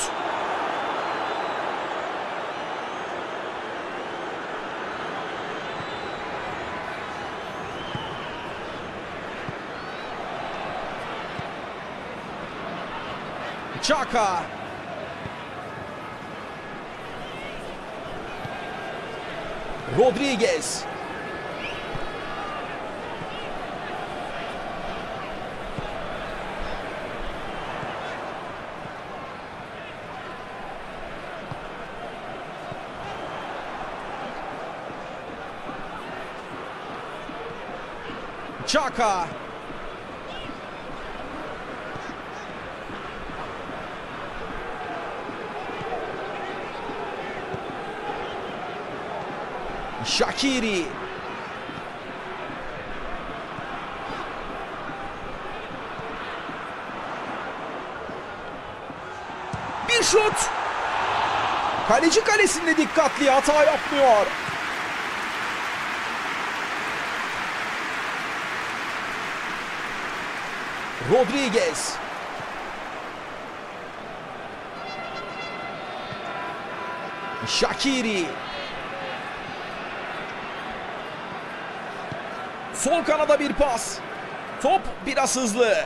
Xhaka. Rodriguez. Xhaka. Shaqiri. Bir şut. Kaleci kalesinde dikkatli, hata yapmıyor. Rodriguez. Shaqiri. Sol kanada bir pas. Top biraz hızlı.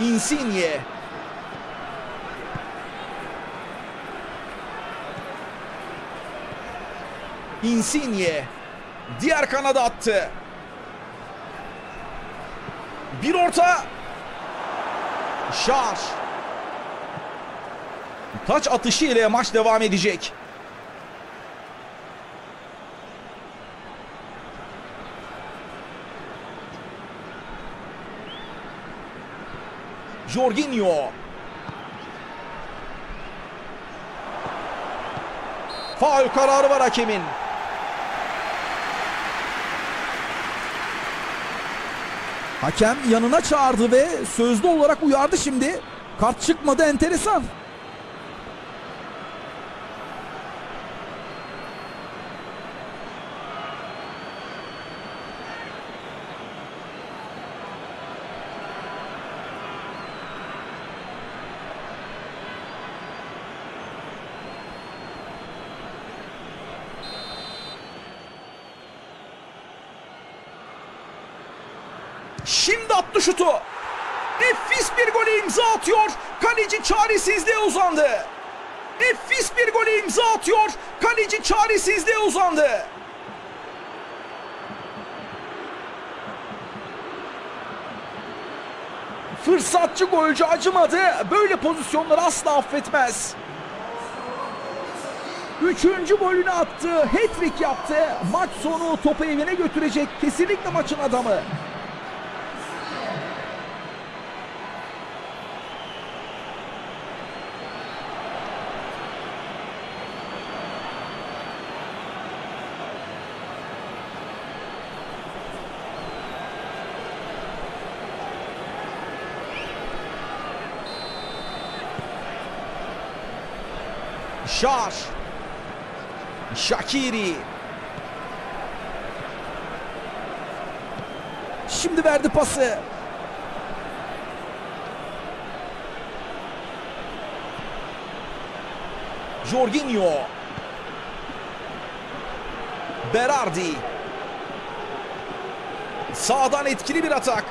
Insigne. Insigne diğer kanada attı. Bir orta. Şar. Taç atışı ile maç devam edecek. Jorginho. Faul kararı var hakemin. Hakem yanına çağırdı ve sözlü olarak uyardı şimdi. Kart çıkmadı, enteresan. Şimdi attı şutu. Nefis bir gole imza atıyor. Kaleci çaresizliğe uzandı. Nefis bir gole imza atıyor. Kaleci çaresizliğe uzandı. Fırsatçı golcü acımadı. Böyle pozisyonları asla affetmez. Üçüncü golünü attı. Hat-trick yaptı. Maç sonu topu evine götürecek. Kesinlikle maçın adamı. Şar. Shaqiri. Şimdi verdi pası. Jorginho. Berardi. Sağdan etkili bir atak.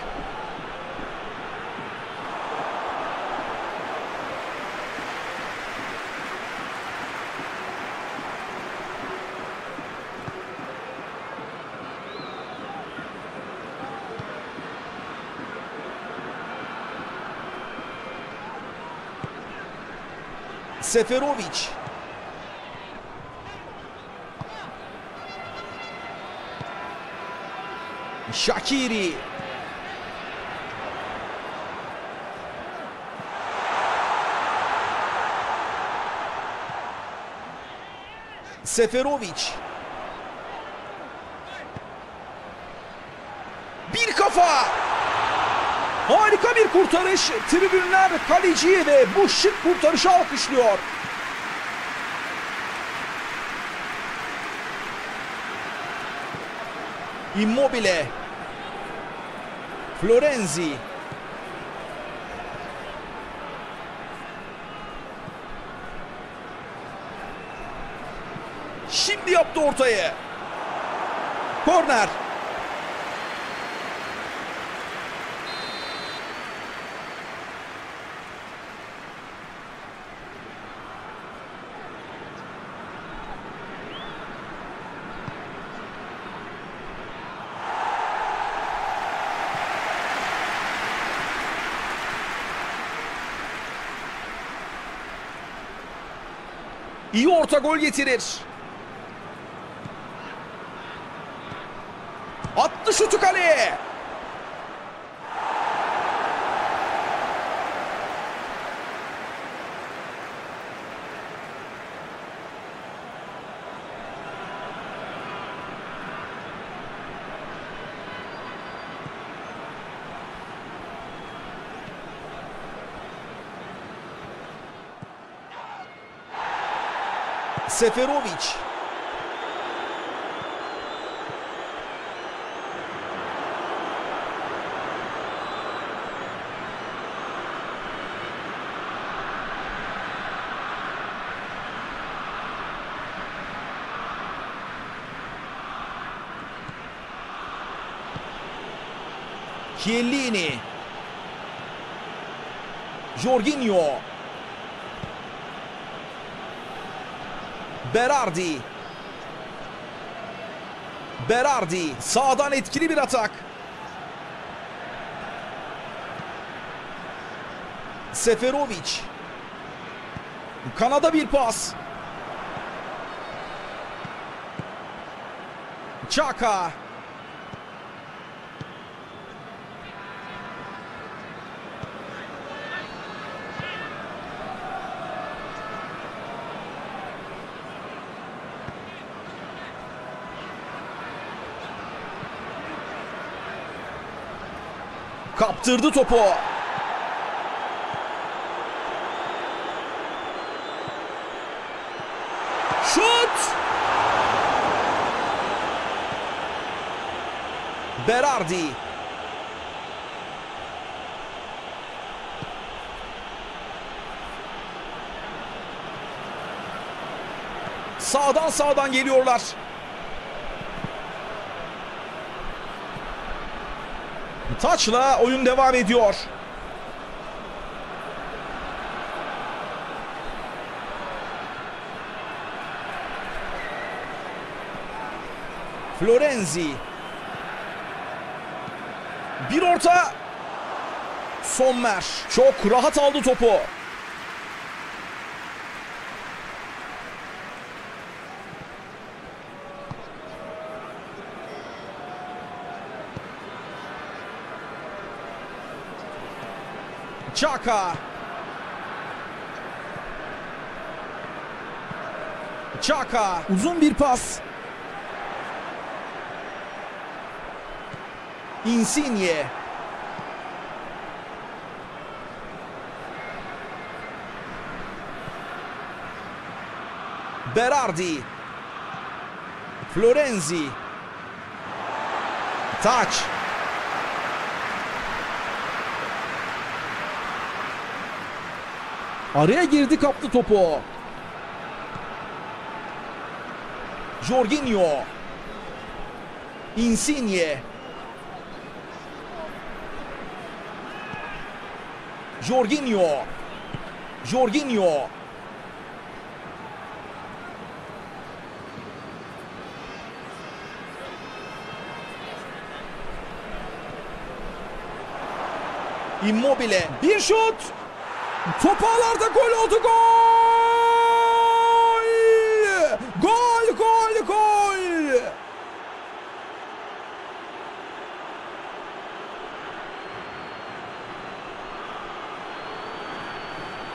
Seferovic. Shaqiri. Seferovic. Bir kafa. Harika bir kurtarış. Tribünler kaleciyi ve bu şık kurtarışı alkışlıyor. Immobile. Florenzi. Şimdi yaptı ortayı. Korner. İyi orta gol getirir. Attı şutu kaleye. Seferovic. Chiellini. Jorginho. Berardi. Berardi. Sağdan etkili bir atak. Seferovic. Kanada bir pas. Xhaka. Kaptırdı topu. Şut! Berardi. Sağdan sağdan geliyorlar. Taçla oyun devam ediyor. Florenzi. Bir orta. Sommer çok rahat aldı topu. Xhaka. Xhaka. Uzun bir pas. Insigne. Berardi. Florenzi. Taç. Araya girdi, kaptı topu. Jorginho. Insigne. Jorginho. Jorginho. Immobile. Bir şut. Topağlarda gol oldu. Gol! Gol, gol, gol!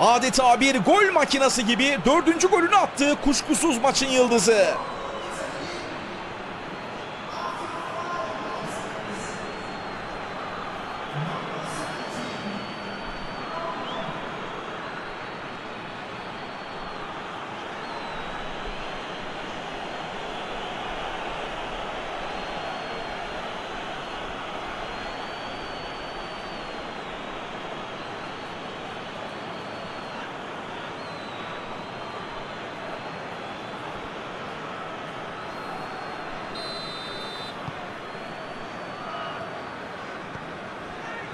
Adeta bir gol makinesi gibi dördüncü golünü attı kuşkusuz maçın yıldızı.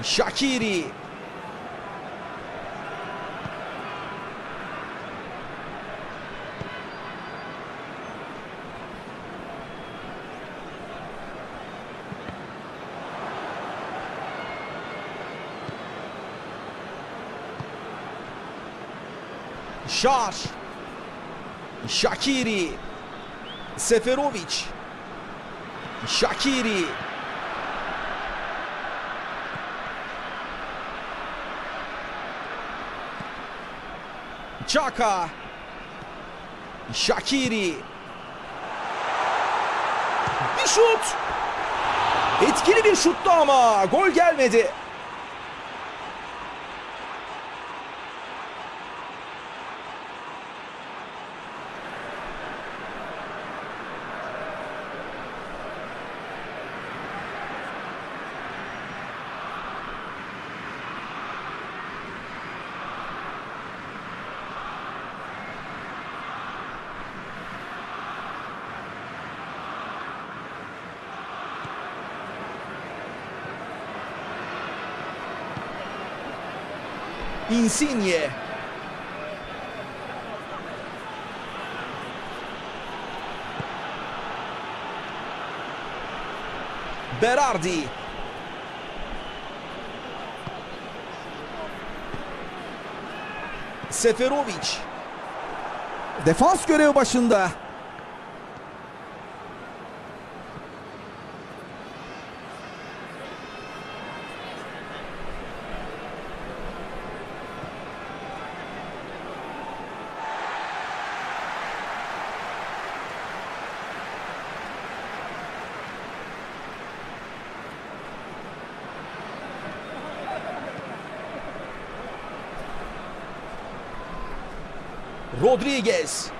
Shaqiri. Şar. Shaqiri. Seferovic. Shaqiri. Xhaka. Shaqiri. Bir şut. Etkili bir şuttu ama gol gelmedi. Insigne. Berardi. Seferovic. Defans görevi başında. Rodriguez.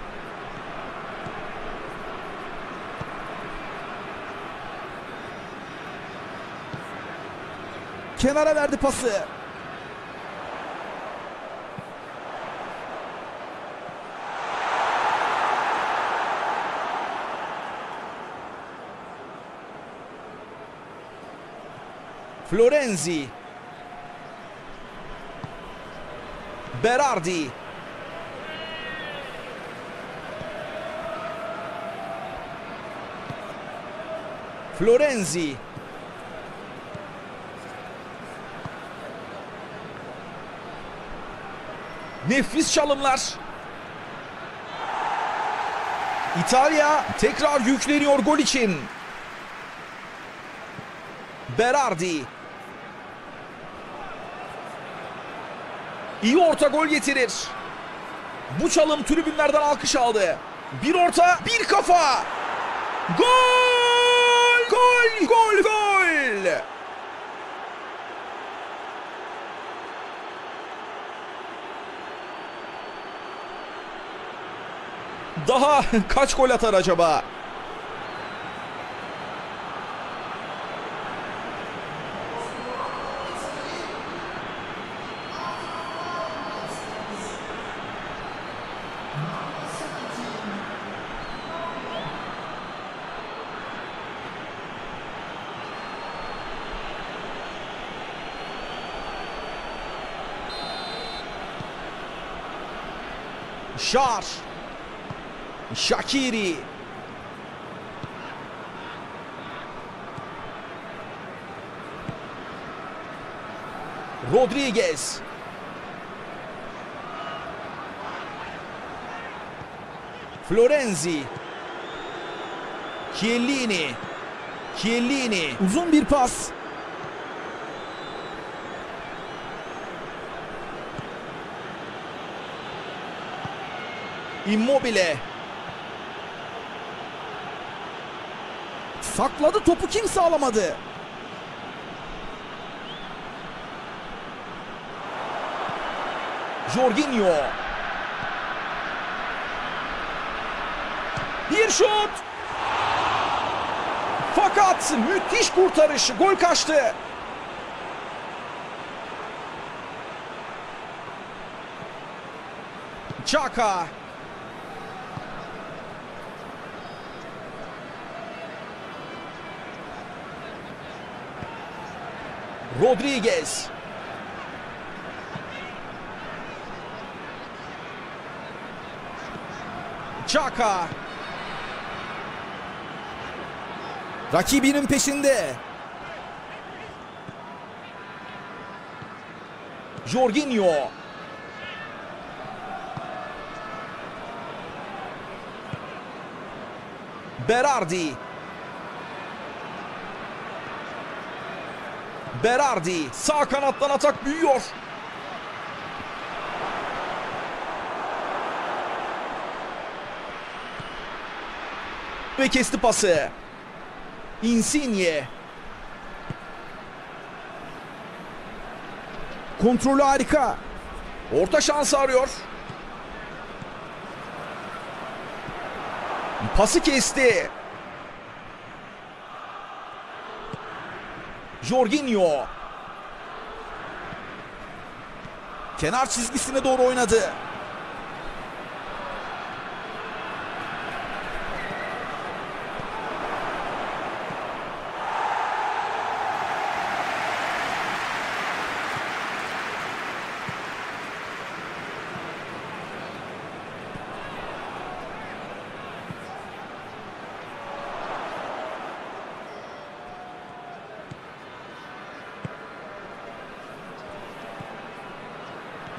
Kenara verdi pası. Florenzi. Berardi. Florenzi. Nefis çalımlar. İtalya tekrar yükleniyor gol için. Berardi. İyi orta, gol getirir. Bu çalım tribünlerden alkış aldı. Bir orta, bir kafa. Gol! Gol, gol, gol! Daha kaç gol atar acaba? Şar. Shaqiri. Rodriguez. Florenzi. Chiellini. Chiellini. Uzun bir pas. Immobile. Sakladı topu, kimse alamadı. Jorginho. Bir şut. Fakat müthiş kurtarış. Gol kaçtı. Xhaka. Rodriguez. Xhaka. Rakibinin peşinde. Jorginho. Berardi. Berardi. Sağ kanattan atak büyüyor. Ve kesti pası. Insigne. Kontrolü harika. Orta şansı arıyor. Pası kesti. Jorginho. Kenar çizgisine doğru oynadı.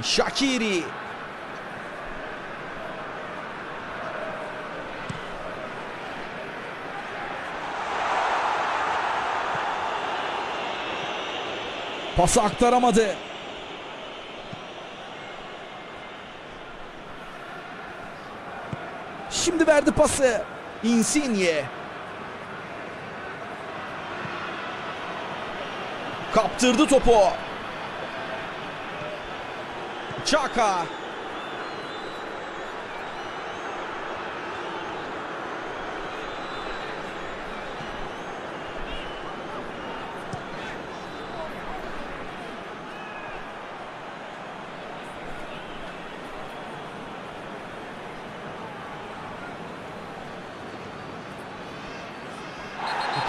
Shaqiri. Pası aktaramadı. Şimdi verdi pası. Insigne. Kaptırdı topu. Xhaka.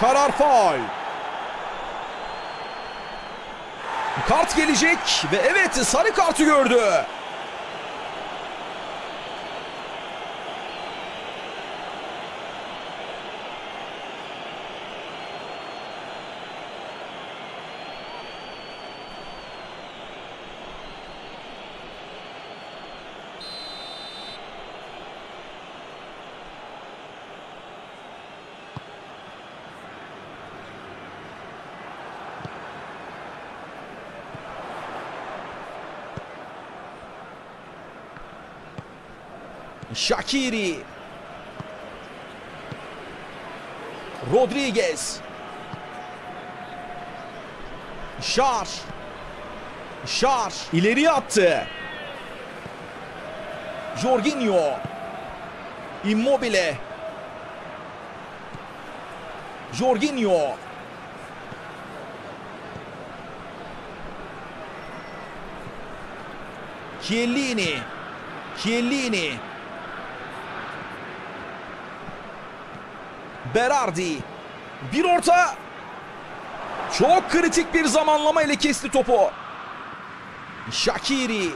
Karar faul. Kart gelecek ve evet sarı kartı gördü. Shaqiri. Rodriguez. Şar. Şar ileriye attı. Jorginho. Immobile. Jorginho. Chiellini. Chiellini. Berardi. Bir orta. Çok kritik bir zamanlama ile kesti topu. Shaqiri.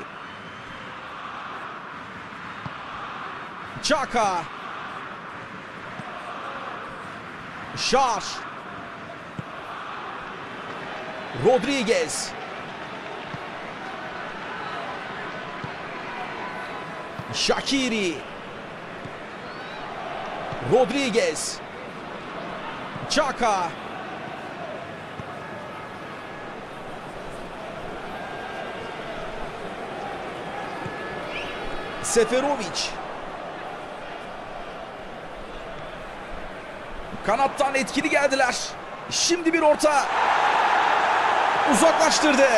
Xhaka. Şar. Rodriguez. Shaqiri. Rodriguez. Xhaka. Seferovic. Kanattan etkili geldiler. Şimdi bir orta. Uzaklaştırdı.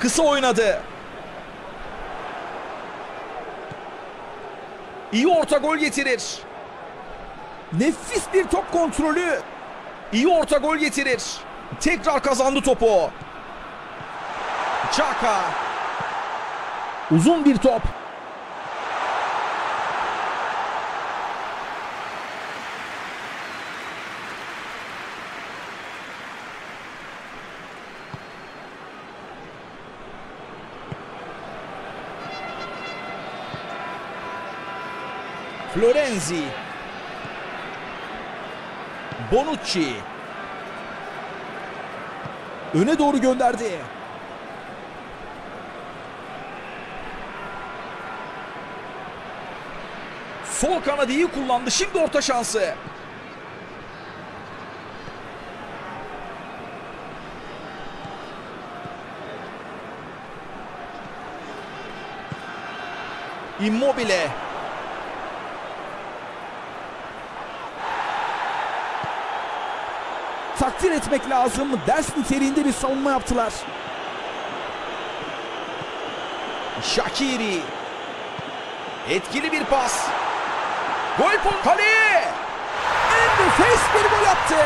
Kısa oynadı. İyi orta gol getirir. Nefis bir top kontrolü. İyi orta gol getirir. Tekrar kazandı topu. Xhaka. Uzun bir top. Florenzi. Bonucci. Öne doğru gönderdi. Sol kanadı iyi kullandı. Şimdi orta şansı. Immobile. Takdir etmek lazım. Ders niteliğinde bir savunma yaptılar. Shaqiri. Etkili bir pas. Gol pol kaleye. Enfes bir gol attı.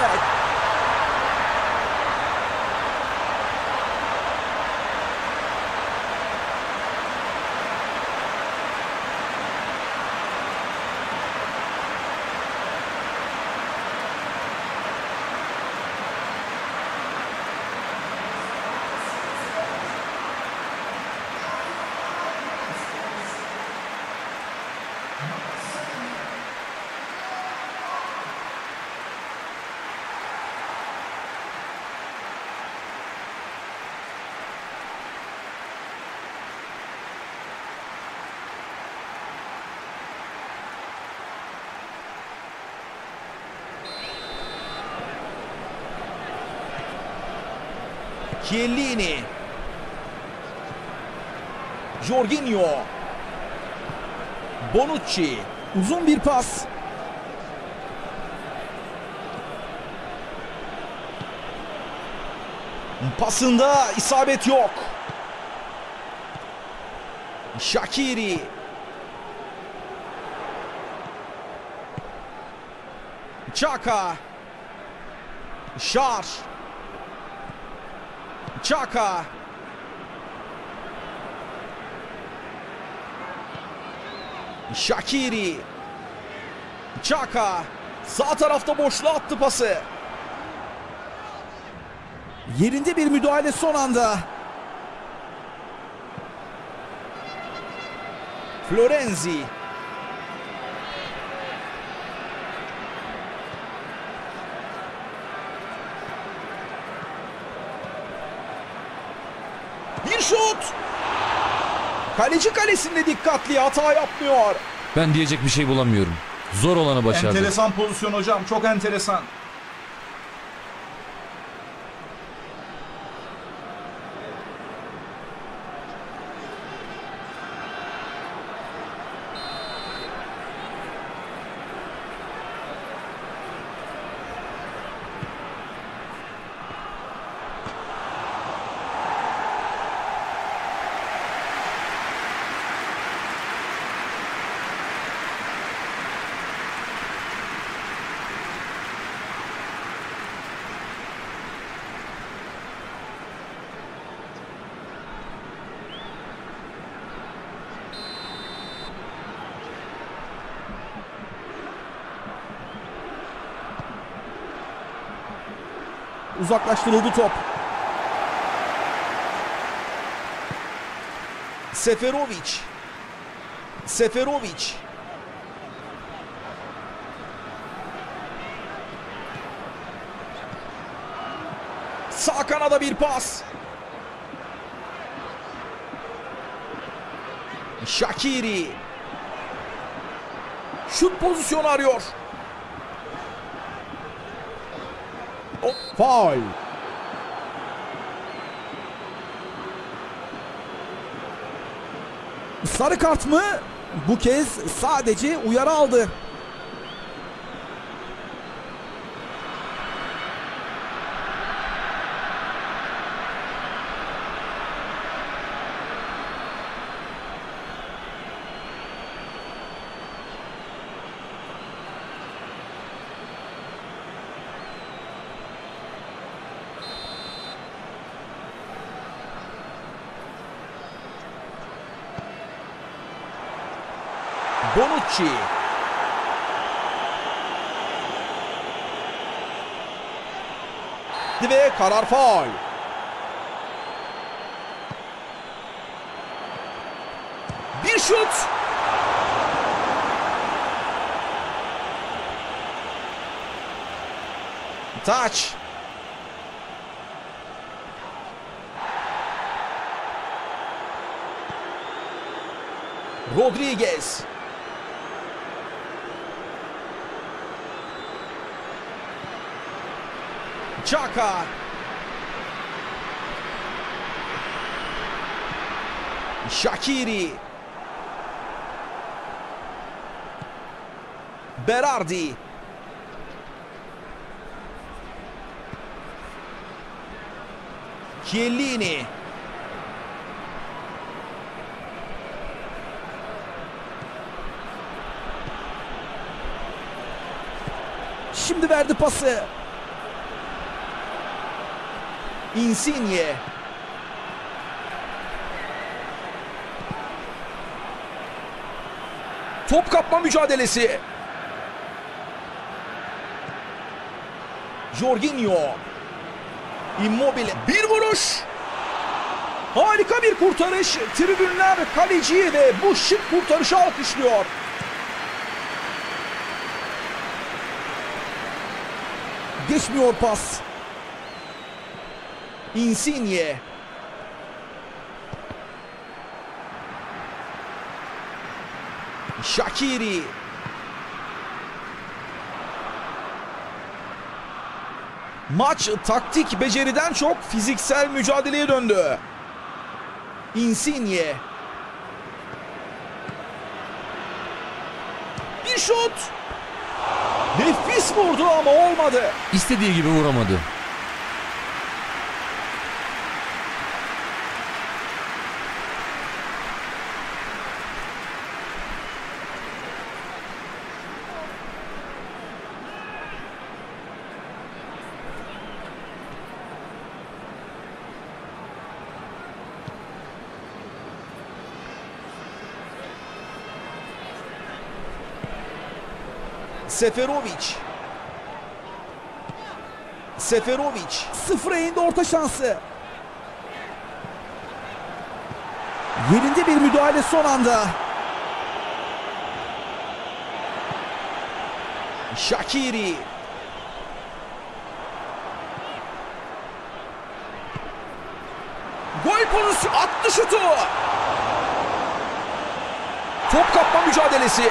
Chiellini. Jorginho. Bonucci. Uzun bir pas. Pasında isabet yok. Shaqiri. Xhaka. Şar. Xhaka. Shaqiri. Xhaka. Sağ tarafta boşluğa attı pası. Yerinde bir müdahale son anda. Florenzi. Bir şut. Kaleci kalesinde dikkatli, hata yapmıyor. Ben diyecek bir şey bulamıyorum. Zor olanı başardı. Enteresan pozisyon hocam, çok enteresan. Uzaklaştırıldı top. Seferovic. Seferovic. Sağ kanada bir pas. Shaqiri. Şut pozisyonu arıyor. Faul. Sarı kart mı? Bu kez sadece uyarı aldı. Bonucci. Ve karar faul. Bir şut. Taç. Rodriguez. Xhaka. Shaqiri. Berardi. Chiellini. Şimdi verdi pası. Insigne. Top kapma mücadelesi. Jorginho. Immobile. Bir vuruş. Harika bir kurtarış. Tribünler kaleciyi ve bu şık kurtarışı alkışlıyor. Geçmiyor pas. Insigne. Shaqiri. Maç taktik beceriden çok fiziksel mücadeleye döndü. Insigne. Bir şut. Nefis vurdu ama olmadı. İstediği gibi vuramadı. Seferovic. Seferovic. Sıfıra indi, orta şansı. Yerinde bir müdahale son anda. Shaqiri. Gol pozisyonu, attı şutu. Top kapma mücadelesi.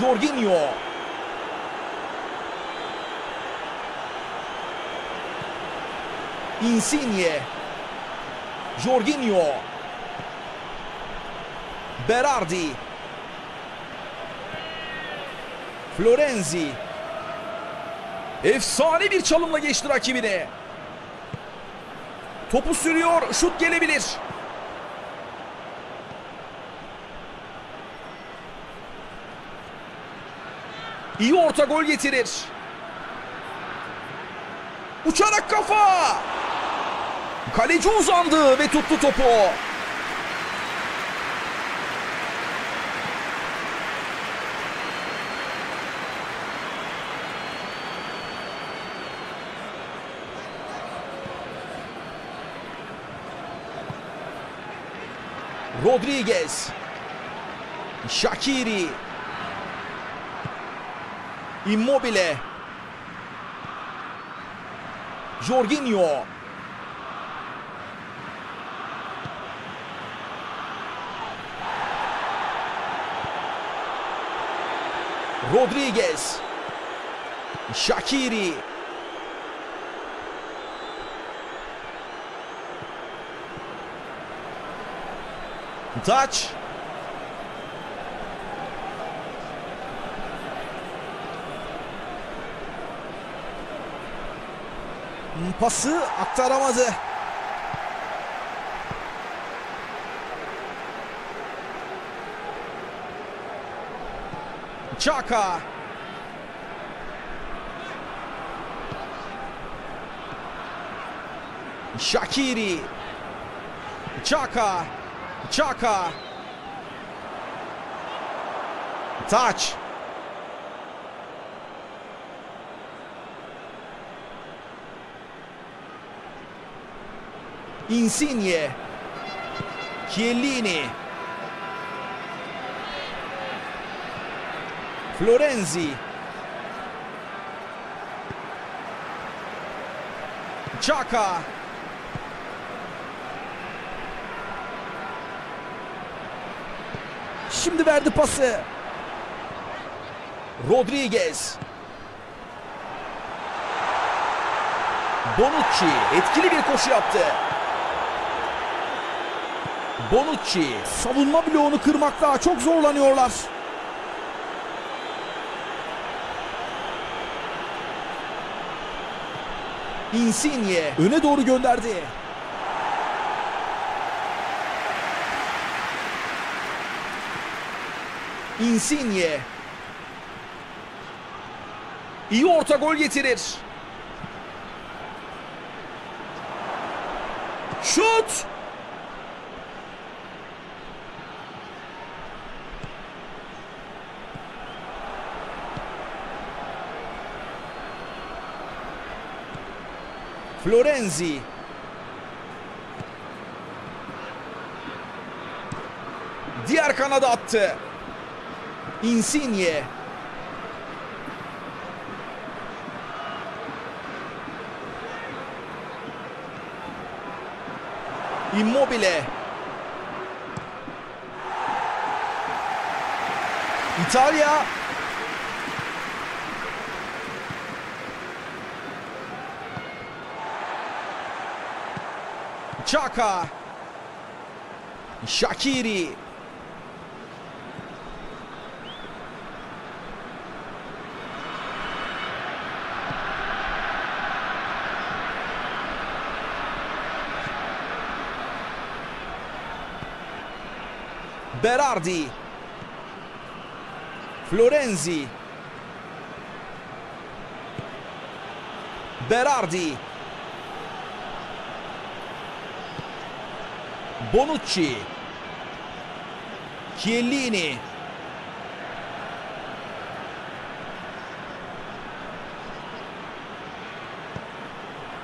Jorginho. Insigne. Jorginho. Berardi. Florenzi. Efsane bir çalımla geçti rakibine. Topu sürüyor, şut gelebilir. İyi orta, gol getirir. Uçarak kafa. Kaleci uzandı ve tuttu topu. Rodriguez. Shaqiri. Immobile. Jorginho. Rodriguez. Shaqiri. Touch. Pası aktaramadı. Xhaka. Shaqiri. Xhaka. Xhaka. Taç. Insigne. Chiellini. Florenzi. Xhaka. Şimdi verdi pası. Rodriguez. Bonucci etkili bir koşu yaptı. Bonucci savunma bloğunu kırmakta çok zorlanıyorlar. Insigne öne doğru gönderdi. Insigne iyi orta gol getirir. Şut! Florenzi. Diğer kanada attı. Insigne. Immobile. İtalya. Xhaka. Shaqiri. Berardi. Florenzi. Berardi. Bonucci. Chiellini.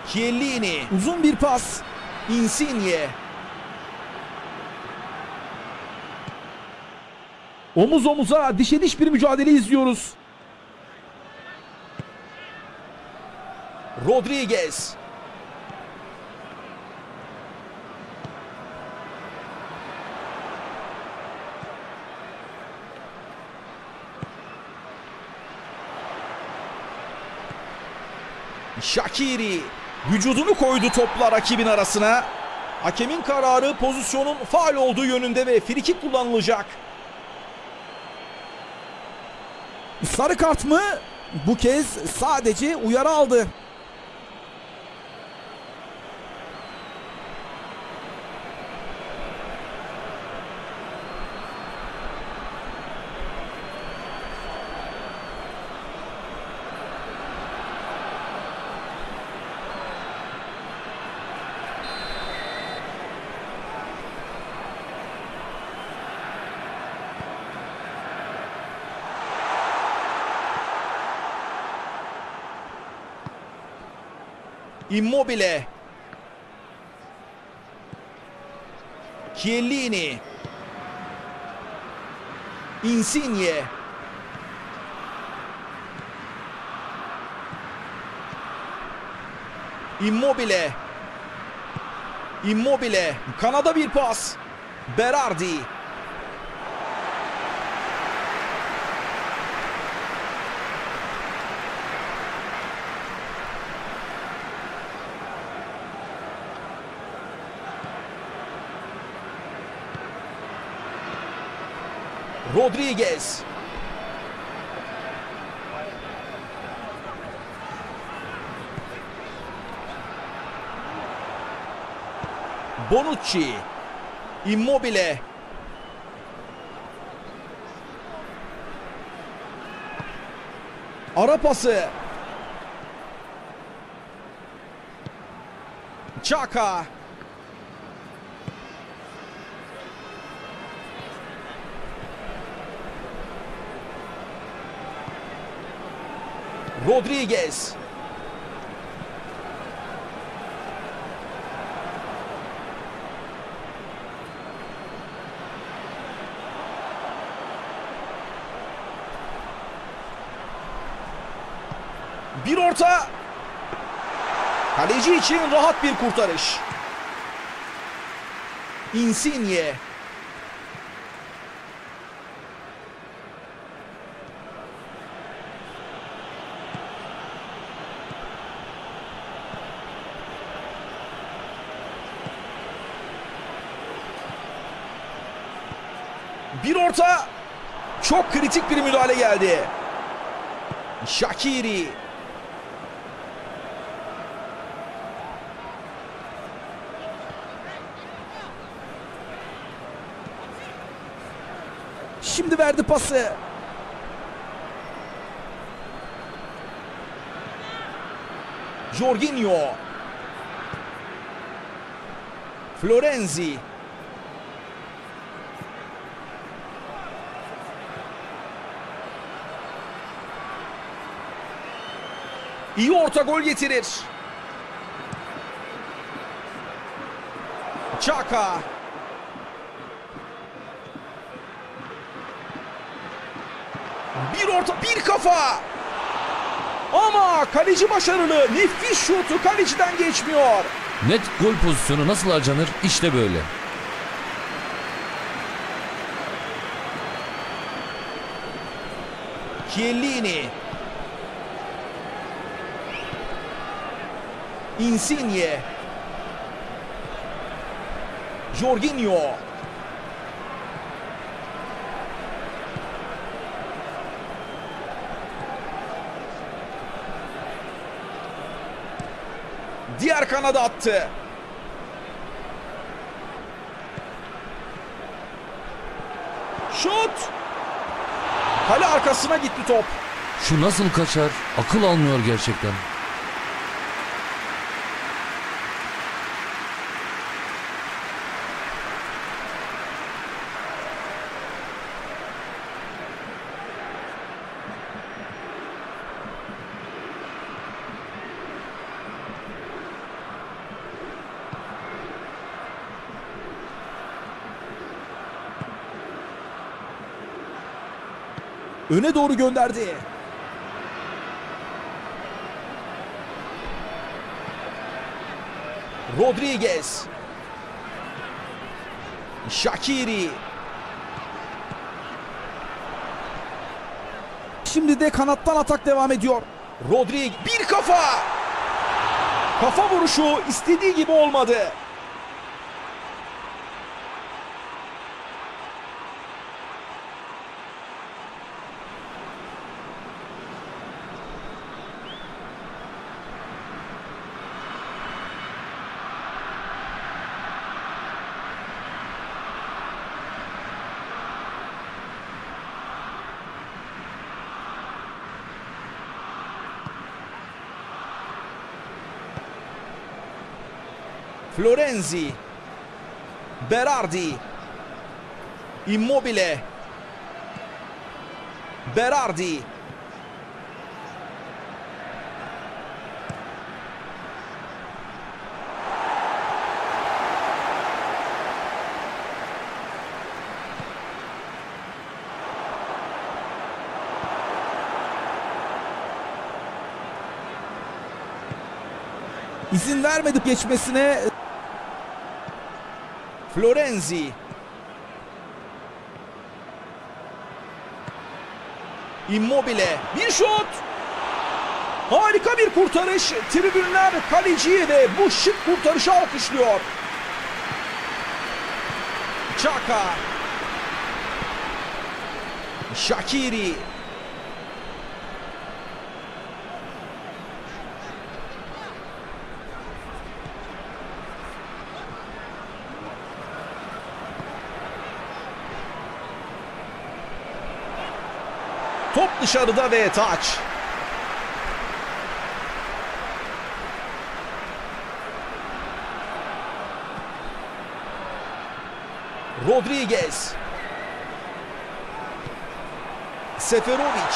Chiellini. Uzun bir pas. Insigne. Omuz omuza, dişe diş bir mücadele izliyoruz. Rodriguez. Shaqiri vücudunu koydu topla rakibin arasına. Hakemin kararı pozisyonun faul olduğu yönünde ve frikik kullanılacak. Sarı kart mı? Bu kez sadece uyarı aldı. Immobile. Chiellini. Insigne. Immobile. Immobile. Kanada bir pas. Berardi. Rodriguez. Bonucci. Immobile. Ara pası. Xhaka. Rodriguez. Bir orta. Kaleci için rahat bir kurtarış. Insigne. Bir orta. Çok kritik bir müdahale geldi. Shaqiri. Şimdi verdi pası. Jorginho. Florenzi. İyi orta, gol getirir. Xhaka. Bir orta, bir kafa. Ama kaleci başarılı. Nefis şutu kaleciden geçmiyor. Net gol pozisyonu nasıl harcanır? İşte böyle. Chiellini. Insigne. Jorginho. Diğer kanada attı. Şut. Kale arkasına gitti top. Şu nasıl kaçar? Akıl almıyor gerçekten. Öne doğru gönderdi. Rodriguez. Shaqiri. Şimdi de kanattan atak devam ediyor. Rodriguez. Bir kafa. Kafa vuruşu istediği gibi olmadı. Florenzi. Berardi. Immobile. Berardi. İzin vermedik geçmesine. Florenzi. Immobile. Bir şut. Harika bir kurtarış. Tribünler kaleciyi ve bu şık kurtarışı alkışlıyor. Xhaka. Shaqiri. Top dışarıda ve taç. Rodriguez. Seferovic.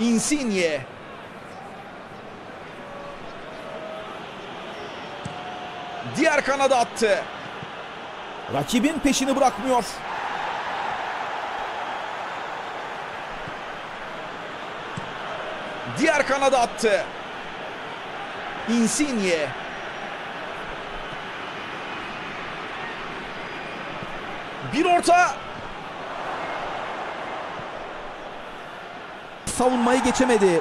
Insigne. Diğer kanada attı. Rakibin peşini bırakmıyor. Diğer kanada attı. Insigne. Bir orta. Savunmayı geçemedi.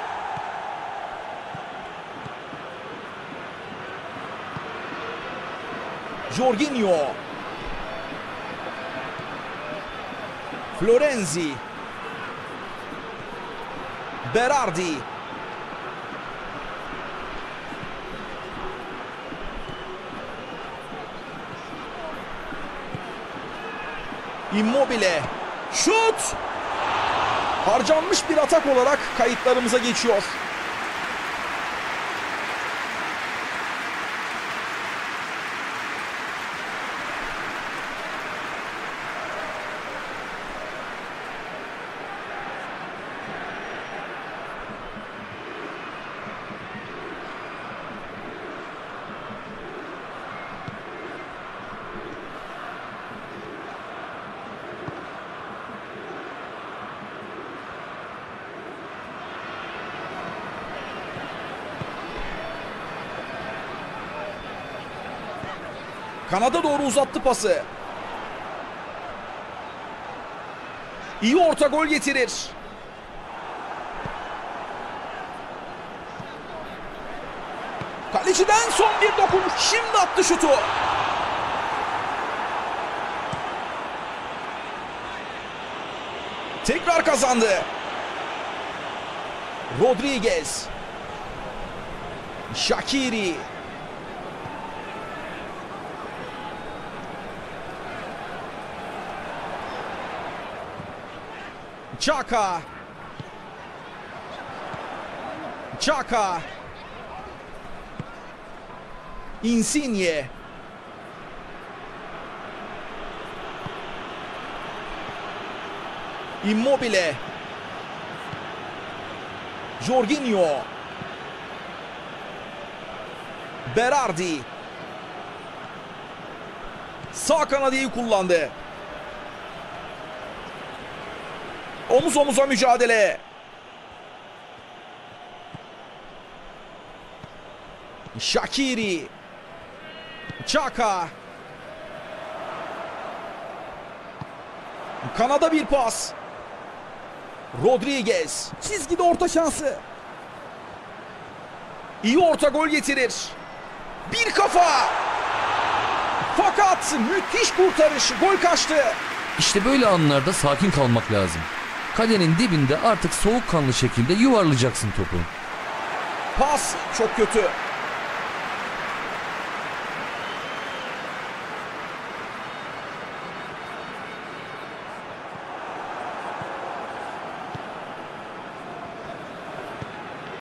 Jorginho. Florenzi. Berardi. Immobile. Şut! Harcanmış bir atak olarak kayıtlarımıza geçiyor. Kanada doğru uzattı pası. İyi orta gol getirir. Kaleciden son bir dokunuş. Şimdi attı şutu. Tekrar kazandı. Rodriguez. Shaqiri. Xhaka. Xhaka. Insigne. Immobile. Jorginho. Berardi. Sağ kanadıyı kullandı. Omuz omuza mücadele. Shaqiri. Xhaka. Kanada bir pas. Rodriguez. Çizgide orta şansı. İyi orta gol getirir. Bir kafa. Fakat müthiş kurtarış. Gol kaçtı. İşte böyle anlarda sakin kalmak lazım. Kalenin dibinde artık soğukkanlı şekilde yuvarlayacaksın topu. Pas çok kötü.